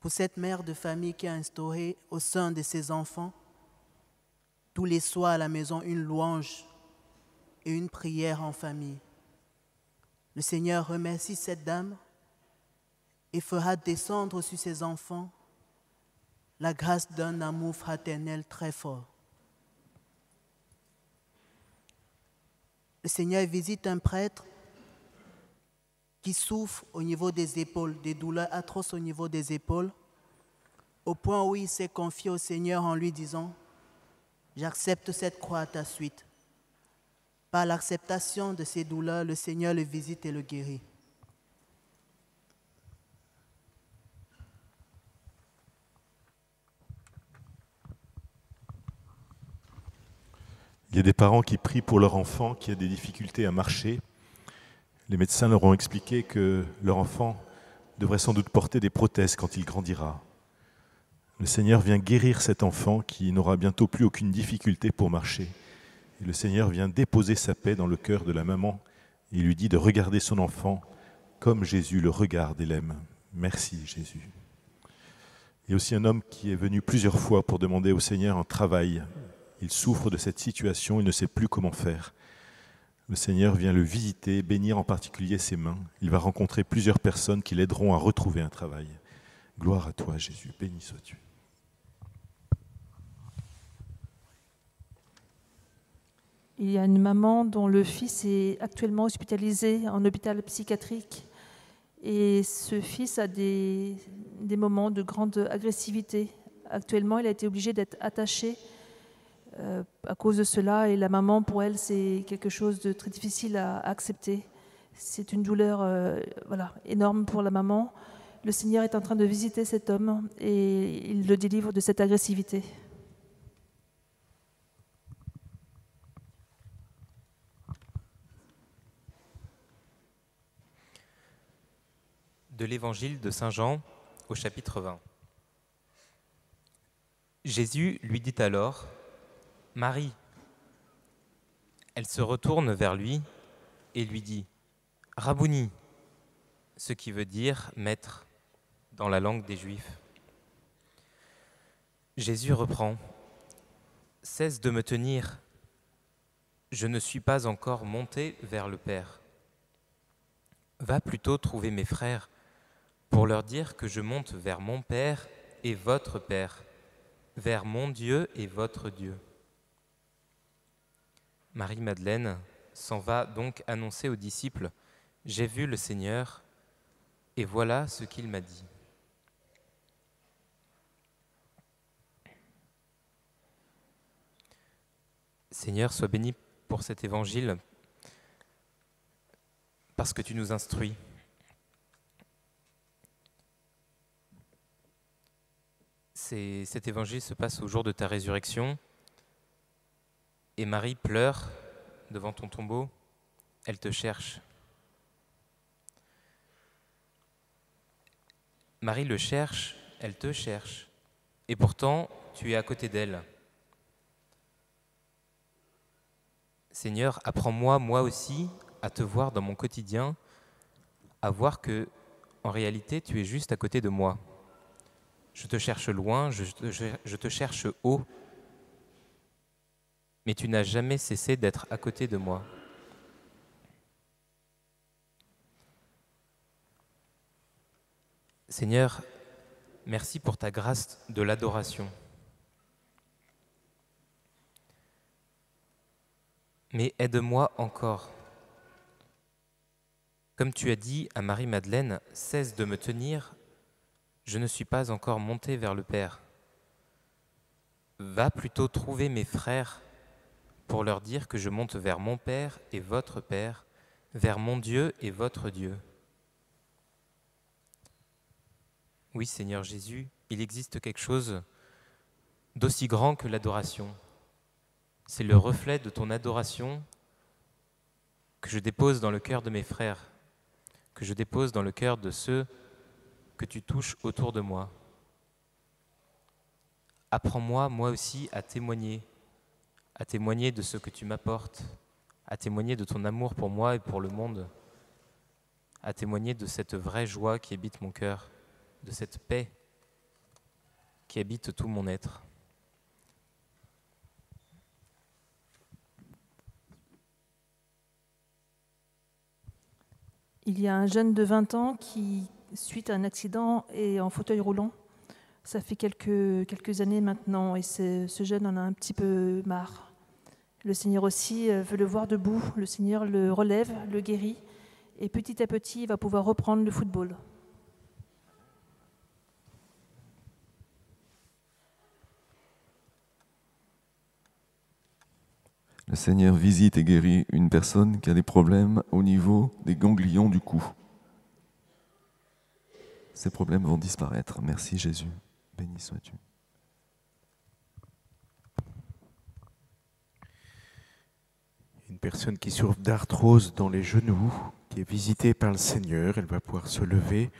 pour cette mère de famille qui a instauré au sein de ses enfants tous les soirs à la maison une louange et une prière en famille. Le Seigneur remercie cette dame et fera descendre sur ses enfants la grâce d'un amour fraternel très fort. Le Seigneur visite un prêtre qui souffre au niveau des épaules, des douleurs atroces au niveau des épaules, au point où il s'est confié au Seigneur en lui disant « J'accepte cette croix à ta suite ». Par l'acceptation de ses douleurs, le Seigneur le visite et le guérit. Il y a des parents qui prient pour leur enfant qui a des difficultés à marcher. Les médecins leur ont expliqué que leur enfant devrait sans doute porter des prothèses quand il grandira. Le Seigneur vient guérir cet enfant qui n'aura bientôt plus aucune difficulté pour marcher. Et le Seigneur vient déposer sa paix dans le cœur de la maman et lui dit de regarder son enfant comme Jésus le regarde et l'aime. Merci Jésus. Il y a aussi un homme qui est venu plusieurs fois pour demander au Seigneur un travail. Il souffre de cette situation, il ne sait plus comment faire. Le Seigneur vient le visiter, bénir en particulier ses mains. Il va rencontrer plusieurs personnes qui l'aideront à retrouver un travail. Gloire à toi, Jésus, béni sois-tu. Il y a une maman dont le fils est actuellement hospitalisé en hôpital psychiatrique. Et ce fils a des moments de grande agressivité. Actuellement, il a été obligé d'être attaché à cause de cela. Et la maman, pour elle, c'est quelque chose de très difficile à accepter. C'est une douleur énorme pour la maman. Le Seigneur est en train de visiter cet homme et il le délivre de cette agressivité. De l'Évangile de Saint Jean au chapitre 20. Jésus lui dit alors « Marie ». Elle se retourne vers lui et lui dit « Rabouni », ce qui veut dire « maître » dans la langue des Juifs. Jésus reprend « Cesse de me tenir, je ne suis pas encore monté vers le Père. Va plutôt trouver mes frères pour leur dire que je monte vers mon Père et votre Père, vers mon Dieu et votre Dieu. » Marie-Madeleine s'en va donc annoncer aux disciples « J'ai vu le Seigneur et voilà ce qu'il m'a dit. » Seigneur, sois béni pour cet évangile, parce que tu nous instruis. Cet évangile se passe au jour de ta résurrection, et Marie pleure devant ton tombeau, elle te cherche. Marie le cherche, elle te cherche, et pourtant tu es à côté d'elle. Seigneur, apprends-moi, moi aussi, à te voir dans mon quotidien, à voir que, en réalité, tu es juste à côté de moi. Je te cherche loin, je te cherche haut, mais tu n'as jamais cessé d'être à côté de moi. Seigneur, merci pour ta grâce de l'adoration. Mais aide-moi encore. Comme tu as dit à Marie-Madeleine, « Cesse de me tenir, je ne suis pas encore montée vers le Père. Va plutôt trouver mes frères pour leur dire que je monte vers mon Père et votre Père, vers mon Dieu et votre Dieu. » Oui, Seigneur Jésus, il existe quelque chose d'aussi grand que l'adoration. C'est le reflet de ton adoration que je dépose dans le cœur de mes frères, que je dépose dans le cœur de ceux que tu touches autour de moi. Apprends-moi, moi aussi, à témoigner de ce que tu m'apportes, à témoigner de ton amour pour moi et pour le monde, à témoigner de cette vraie joie qui habite mon cœur, de cette paix qui habite tout mon être. Il y a un jeune de 20 ans qui, suite à un accident, est en fauteuil roulant. Ça fait quelques années maintenant et ce jeune en a un petit peu marre. Le Seigneur aussi veut le voir debout, le Seigneur le relève, le guérit et petit à petit il va pouvoir reprendre le football. Le Seigneur visite et guérit une personne qui a des problèmes au niveau des ganglions du cou. Ces problèmes vont disparaître. Merci Jésus, béni sois-tu. Une personne qui souffre d'arthrose dans les genoux, qui est visitée par le Seigneur, elle va pouvoir se lever,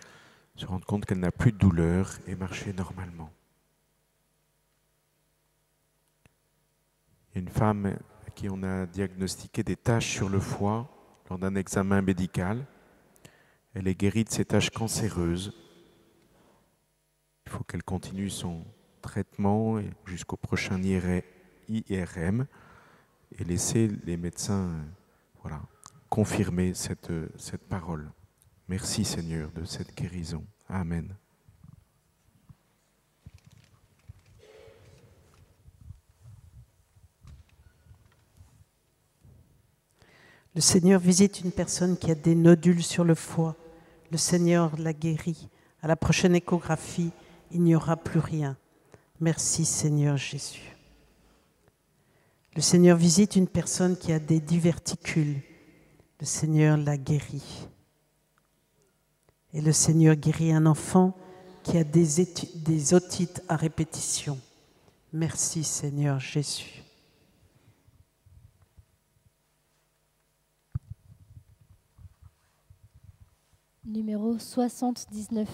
se rendre compte qu'elle n'a plus de douleur et marcher normalement. Une femme qui on a diagnostiqué des taches sur le foie lors d'un examen médical. Elle est guérie de ces taches cancéreuses. Il faut qu'elle continue son traitement jusqu'au prochain IRM et laisser les médecins confirmer cette parole. Merci Seigneur de cette guérison. Amen. Le Seigneur visite une personne qui a des nodules sur le foie. Le Seigneur la guérit. À la prochaine échographie, il n'y aura plus rien. Merci Seigneur Jésus. Le Seigneur visite une personne qui a des diverticules. Le Seigneur la guérit. Et le Seigneur guérit un enfant qui a des otites à répétition. Merci Seigneur Jésus. Numéro 79.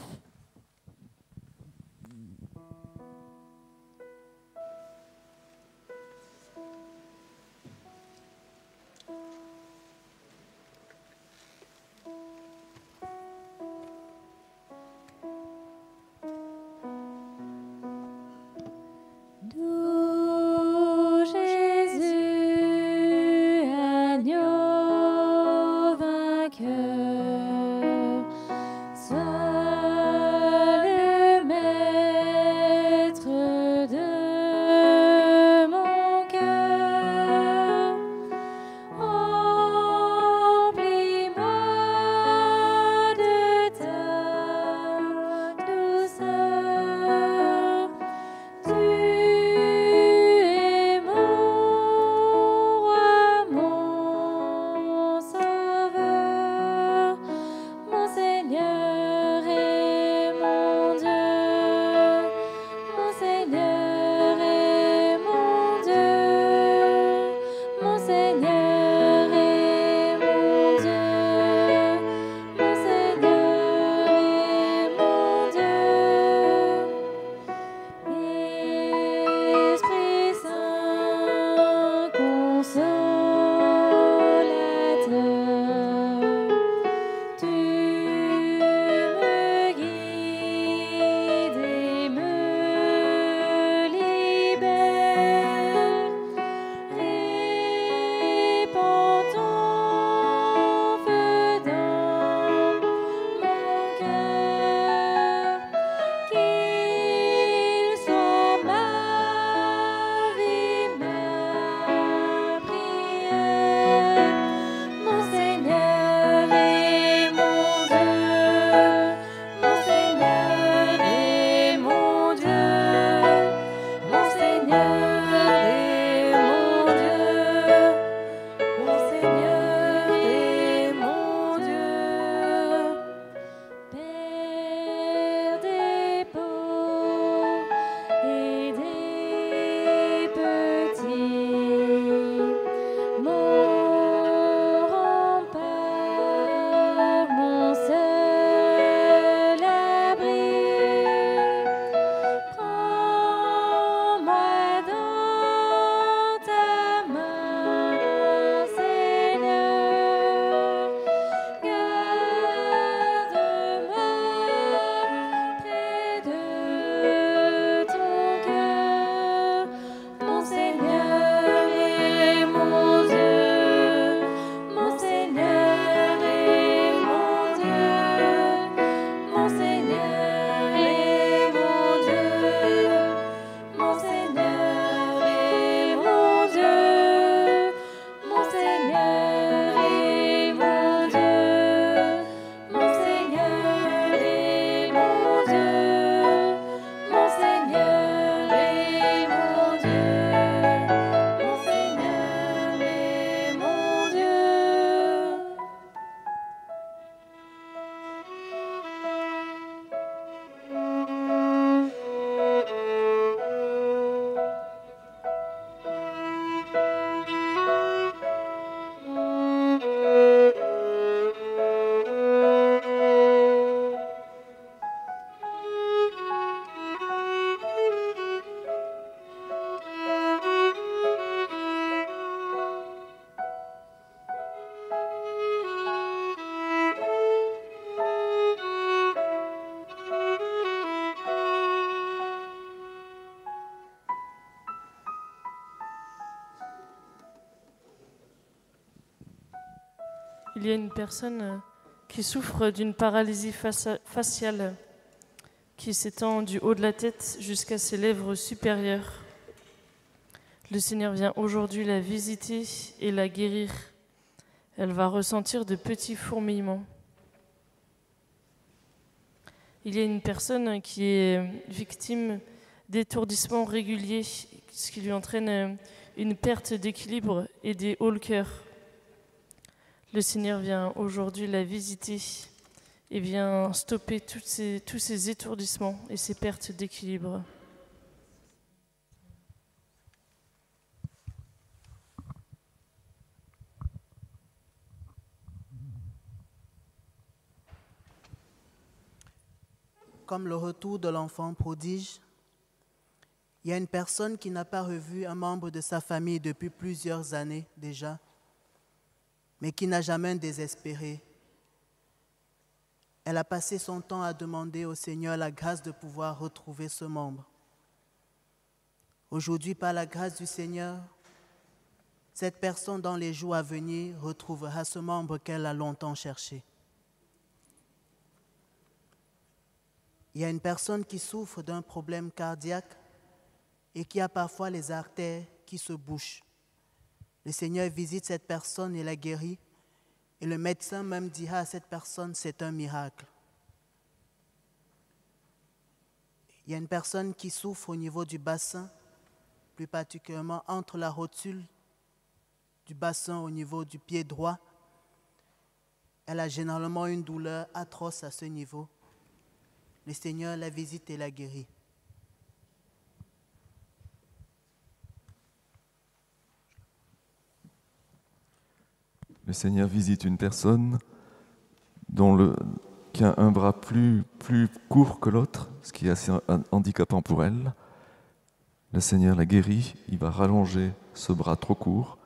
Il y a une personne qui souffre d'une paralysie faciale qui s'étend du haut de la tête jusqu'à ses lèvres supérieures. Le Seigneur vient aujourd'hui la visiter et la guérir. Elle va ressentir de petits fourmillements. Il y a une personne qui est victime d'étourdissements réguliers, ce qui lui entraîne une perte d'équilibre et des hauts le cœur. Le Seigneur vient aujourd'hui la visiter et vient stopper tous ces étourdissements et ces pertes d'équilibre. Comme le retour de l'enfant prodige, il y a une personne qui n'a pas revu un membre de sa famille depuis plusieurs années déjà, mais qui n'a jamais désespéré. Elle a passé son temps à demander au Seigneur la grâce de pouvoir retrouver ce membre. Aujourd'hui, par la grâce du Seigneur, cette personne dans les jours à venir retrouvera ce membre qu'elle a longtemps cherché. Il y a une personne qui souffre d'un problème cardiaque et qui a parfois les artères qui se bouchent. Le Seigneur visite cette personne et la guérit. Et le médecin même dira à cette personne, c'est un miracle. Il y a une personne qui souffre au niveau du bassin, plus particulièrement entre la rotule du bassin au niveau du pied droit. Elle a généralement une douleur atroce à ce niveau. Le Seigneur la visite et la guérit. Le Seigneur visite une personne qui a un bras plus court que l'autre, ce qui est assez handicapant pour elle. Le Seigneur la guérit, il va rallonger ce bras trop court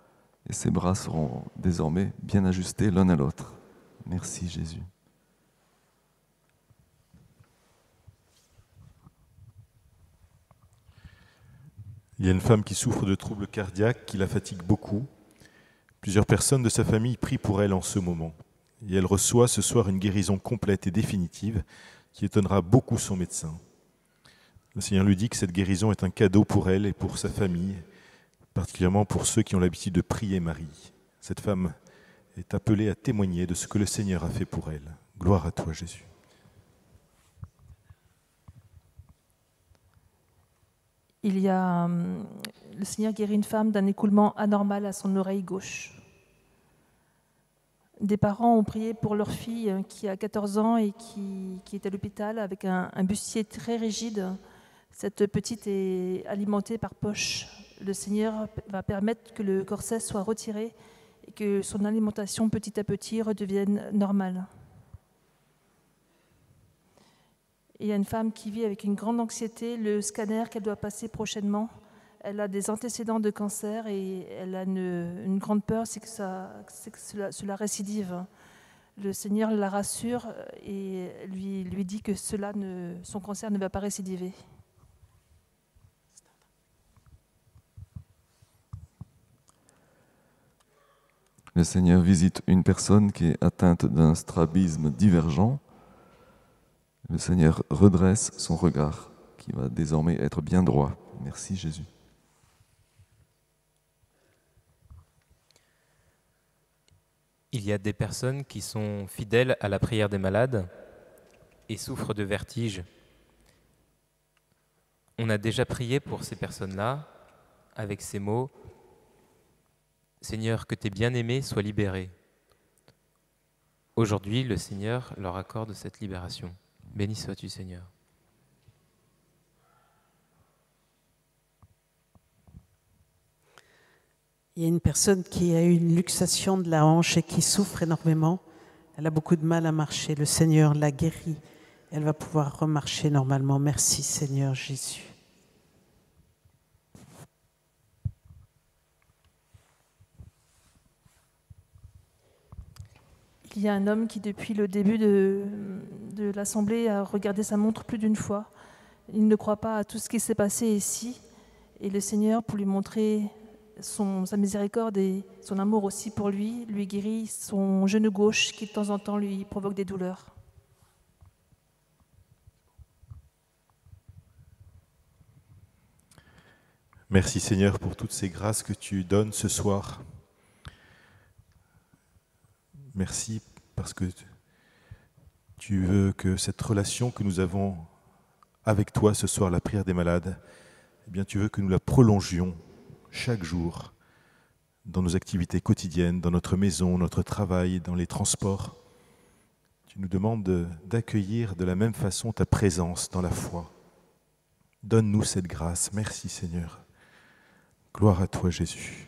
et ses bras seront désormais bien ajustés l'un à l'autre. Merci Jésus. Il y a une femme qui souffre de troubles cardiaques qui la fatiguent beaucoup. Plusieurs personnes de sa famille prient pour elle en ce moment. Et elle reçoit ce soir une guérison complète et définitive qui étonnera beaucoup son médecin. Le Seigneur lui dit que cette guérison est un cadeau pour elle et pour sa famille, particulièrement pour ceux qui ont l'habitude de prier Marie. Cette femme est appelée à témoigner de ce que le Seigneur a fait pour elle. Gloire à toi, Jésus. Il y a, le Seigneur guérit une femme d'un écoulement anormal à son oreille gauche. Des parents ont prié pour leur fille qui a 14 ans et qui est à l'hôpital avec un bustier très rigide. Cette petite est alimentée par poche. Le Seigneur va permettre que le corset soit retiré et que son alimentation petit à petit redevienne normale. Il y a une femme qui vit avec une grande anxiété, le scanner qu'elle doit passer prochainement. Elle a des antécédents de cancer et elle a une grande peur, c'est que cela récidive. Le Seigneur la rassure et lui dit que son cancer ne va pas récidiver. Le Seigneur visite une personne qui est atteinte d'un strabisme divergent. Le Seigneur redresse son regard, qui va désormais être bien droit. Merci Jésus. Il y a des personnes qui sont fidèles à la prière des malades et souffrent de vertige. On a déjà prié pour ces personnes-là, avec ces mots, « Seigneur, que tes bien-aimés soient libérés ». Aujourd'hui, le Seigneur leur accorde cette libération. Béni sois-tu, Seigneur. Il y a une personne qui a eu une luxation de la hanche et qui souffre énormément. Elle a beaucoup de mal à marcher. Le Seigneur l'a guérie. Elle va pouvoir remarcher normalement. Merci, Seigneur Jésus. Il y a un homme qui, depuis le début de l'Assemblée, a regardé sa montre plus d'une fois. Il ne croit pas à tout ce qui s'est passé ici. Et le Seigneur, pour lui montrer sa miséricorde et son amour aussi pour lui, lui guérit son genou gauche qui, de temps en temps, lui provoque des douleurs. Merci Seigneur pour toutes ces grâces que tu donnes ce soir. Merci parce que tu veux que cette relation que nous avons avec toi ce soir, la prière des malades, eh bien, tu veux que nous la prolongions chaque jour dans nos activités quotidiennes, dans notre maison, notre travail, dans les transports. Tu nous demandes d'accueillir de la même façon ta présence dans la foi. Donne-nous cette grâce. Merci Seigneur. Gloire à toi Jésus.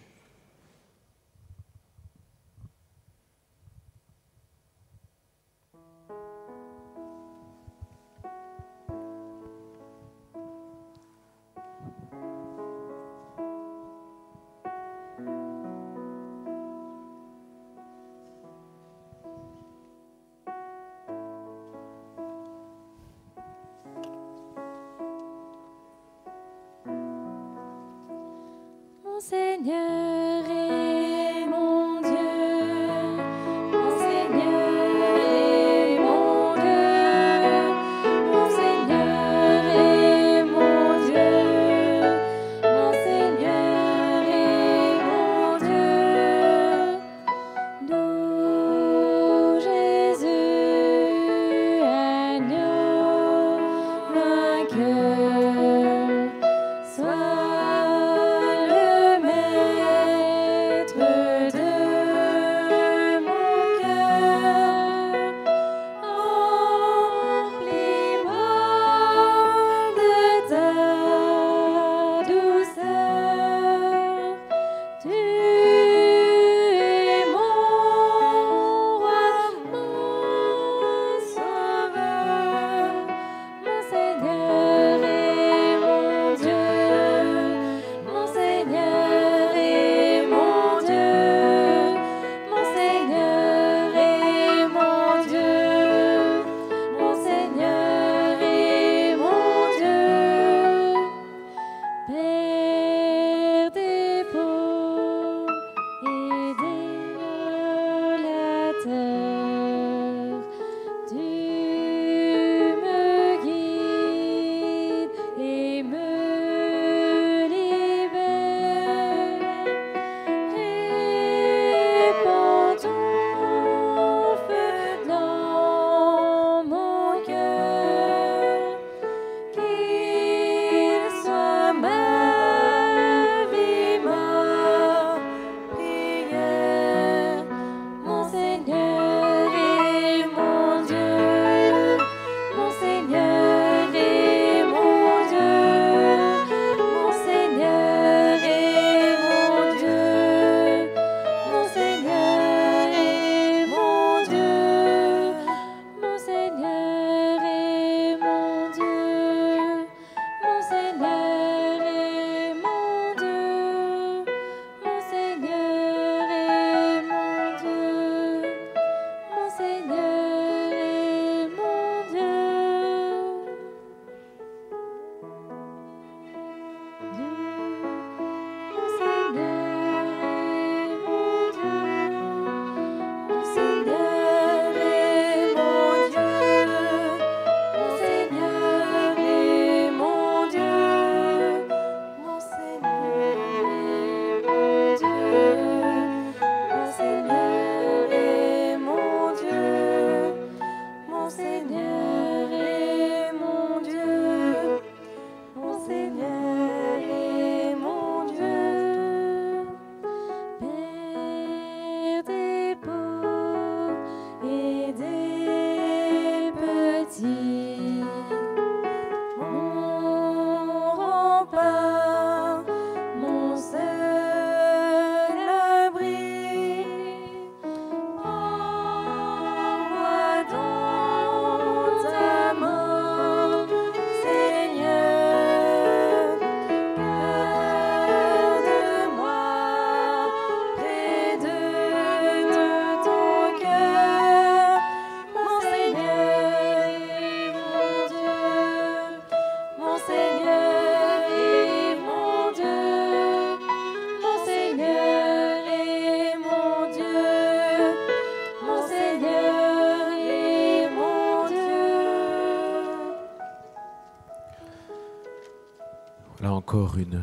Encore une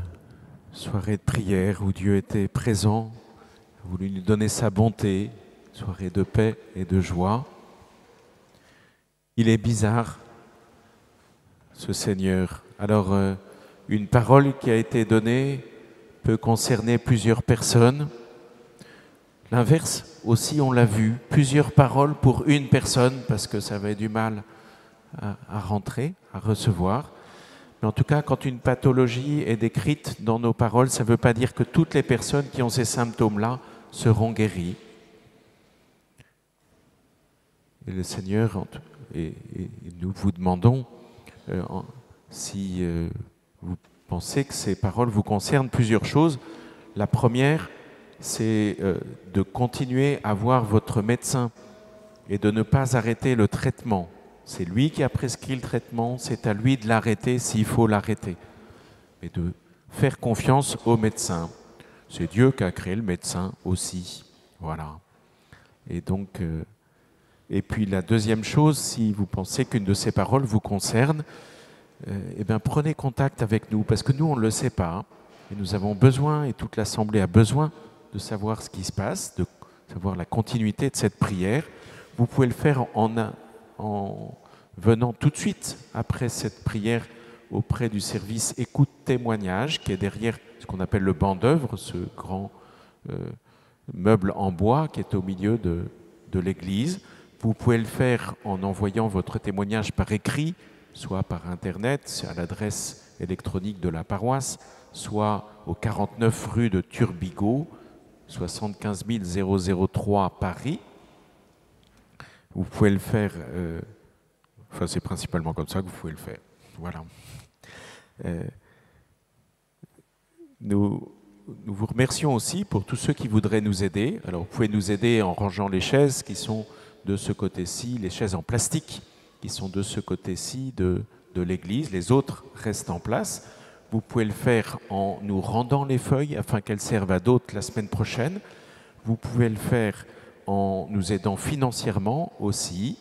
soirée de prière où Dieu était présent, a voulu nous donner sa bonté, soirée de paix et de joie. Il est bizarre, ce Seigneur. Alors, une parole qui a été donnée peut concerner plusieurs personnes. L'inverse aussi, on l'a vu, plusieurs paroles pour une personne, parce que ça avait du mal à rentrer, à recevoir. Mais en tout cas, quand une pathologie est décrite dans nos paroles, ça ne veut pas dire que toutes les personnes qui ont ces symptômes-là seront guéries. Et le Seigneur, et nous vous demandons si vous pensez que ces paroles vous concernent plusieurs choses. La première, c'est de continuer à voir votre médecin et de ne pas arrêter le traitement. C'est lui qui a prescrit le traitement, c'est à lui de l'arrêter s'il faut l'arrêter. Et de faire confiance au médecin. C'est Dieu qui a créé le médecin aussi. Voilà. Et donc, et puis la deuxième chose, si vous pensez qu'une de ces paroles vous concerne, eh bien prenez contact avec nous, parce que nous, on ne le sait pas. Et nous avons besoin, et toute l'Assemblée a besoin, de savoir ce qui se passe, de savoir la continuité de cette prière. Vous pouvez le faire en venant tout de suite après cette prière auprès du service écoute-témoignage qui est derrière ce qu'on appelle le banc d'œuvre, ce grand meuble en bois qui est au milieu de l'église. Vous pouvez le faire en envoyant votre témoignage par écrit, soit par Internet, à l'adresse électronique de la paroisse, soit au 49 rue de Turbigo, 75 003 Paris. Vous pouvez le faire, enfin c'est principalement comme ça que vous pouvez le faire. Voilà. Nous vous remercions aussi pour tous ceux qui voudraient nous aider. Alors vous pouvez nous aider en rangeant les chaises qui sont de ce côté-ci, les chaises en plastique qui sont de ce côté-ci de l'église. Les autres restent en place. Vous pouvez le faire en nous rendant les feuilles afin qu'elles servent à d'autres la semaine prochaine. Vous pouvez le faire en nous aidant financièrement aussi,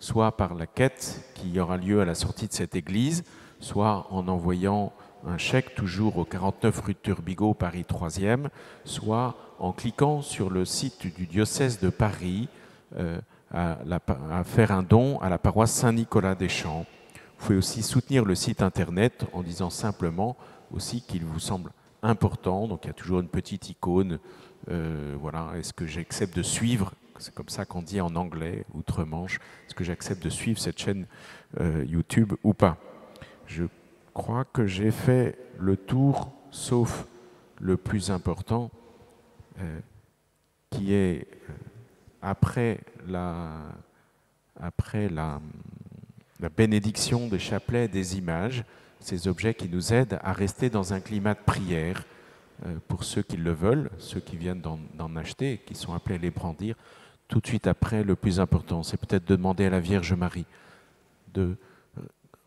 soit par la quête qui aura lieu à la sortie de cette église, soit en envoyant un chèque toujours au 49 rue de Turbigo, Paris 3e, soit en cliquant sur le site du diocèse de Paris à faire un don à la paroisse Saint-Nicolas-des-Champs. Vous pouvez aussi soutenir le site internet en disant simplement aussi qu'il vous semble important. Donc il y a toujours une petite icône, voilà, est-ce que j'accepte de suivre, c'est comme ça qu'on dit en anglais, outre-Manche, est-ce que j'accepte de suivre cette chaîne YouTube ou pas? Je crois que j'ai fait le tour, sauf le plus important, qui est après la bénédiction des chapelets, des images, ces objets qui nous aident à rester dans un climat de prière pour ceux qui le veulent, ceux qui viennent d'en acheter, qui sont appelés à les brandir. Tout de suite après, le plus important, c'est peut-être de demander à la Vierge Marie de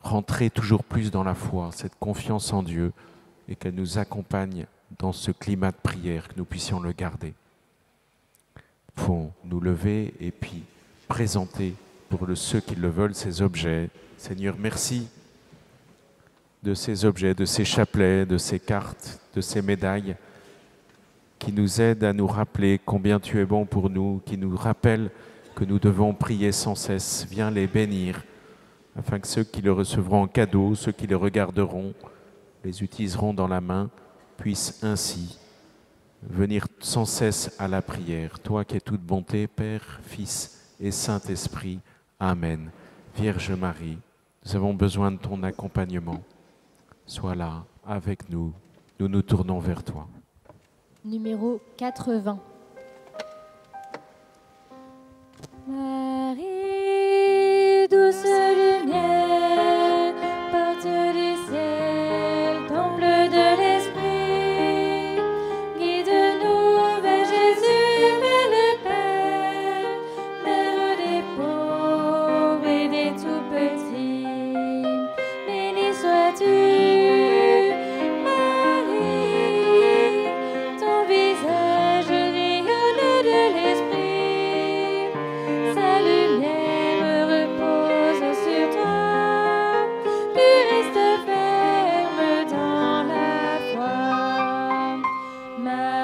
rentrer toujours plus dans la foi, cette confiance en Dieu, et qu'elle nous accompagne dans ce climat de prière, que nous puissions le garder. Il faut nous lever et puis présenter pour ceux qui le veulent, ces objets. Seigneur, merci de ces objets, de ces chapelets, de ces cartes, de ces médailles qui nous aident à nous rappeler combien tu es bon pour nous, qui nous rappellent que nous devons prier sans cesse. Viens les bénir afin que ceux qui le recevront en cadeau, ceux qui les regarderont, les utiliseront dans la main, puissent ainsi venir sans cesse à la prière. Toi qui es toute bonté, Père, Fils et Saint-Esprit, Amen. Vierge Marie, nous avons besoin de ton accompagnement. Sois là, avec nous. Nous nous tournons vers toi. Numéro 80. Marie, douce lumière, porte du ciel, temple de l'esprit, guide-nous vers Jésus, vers le Père, mère des pauvres et des tout-petits. Béni sois-tu, Mary.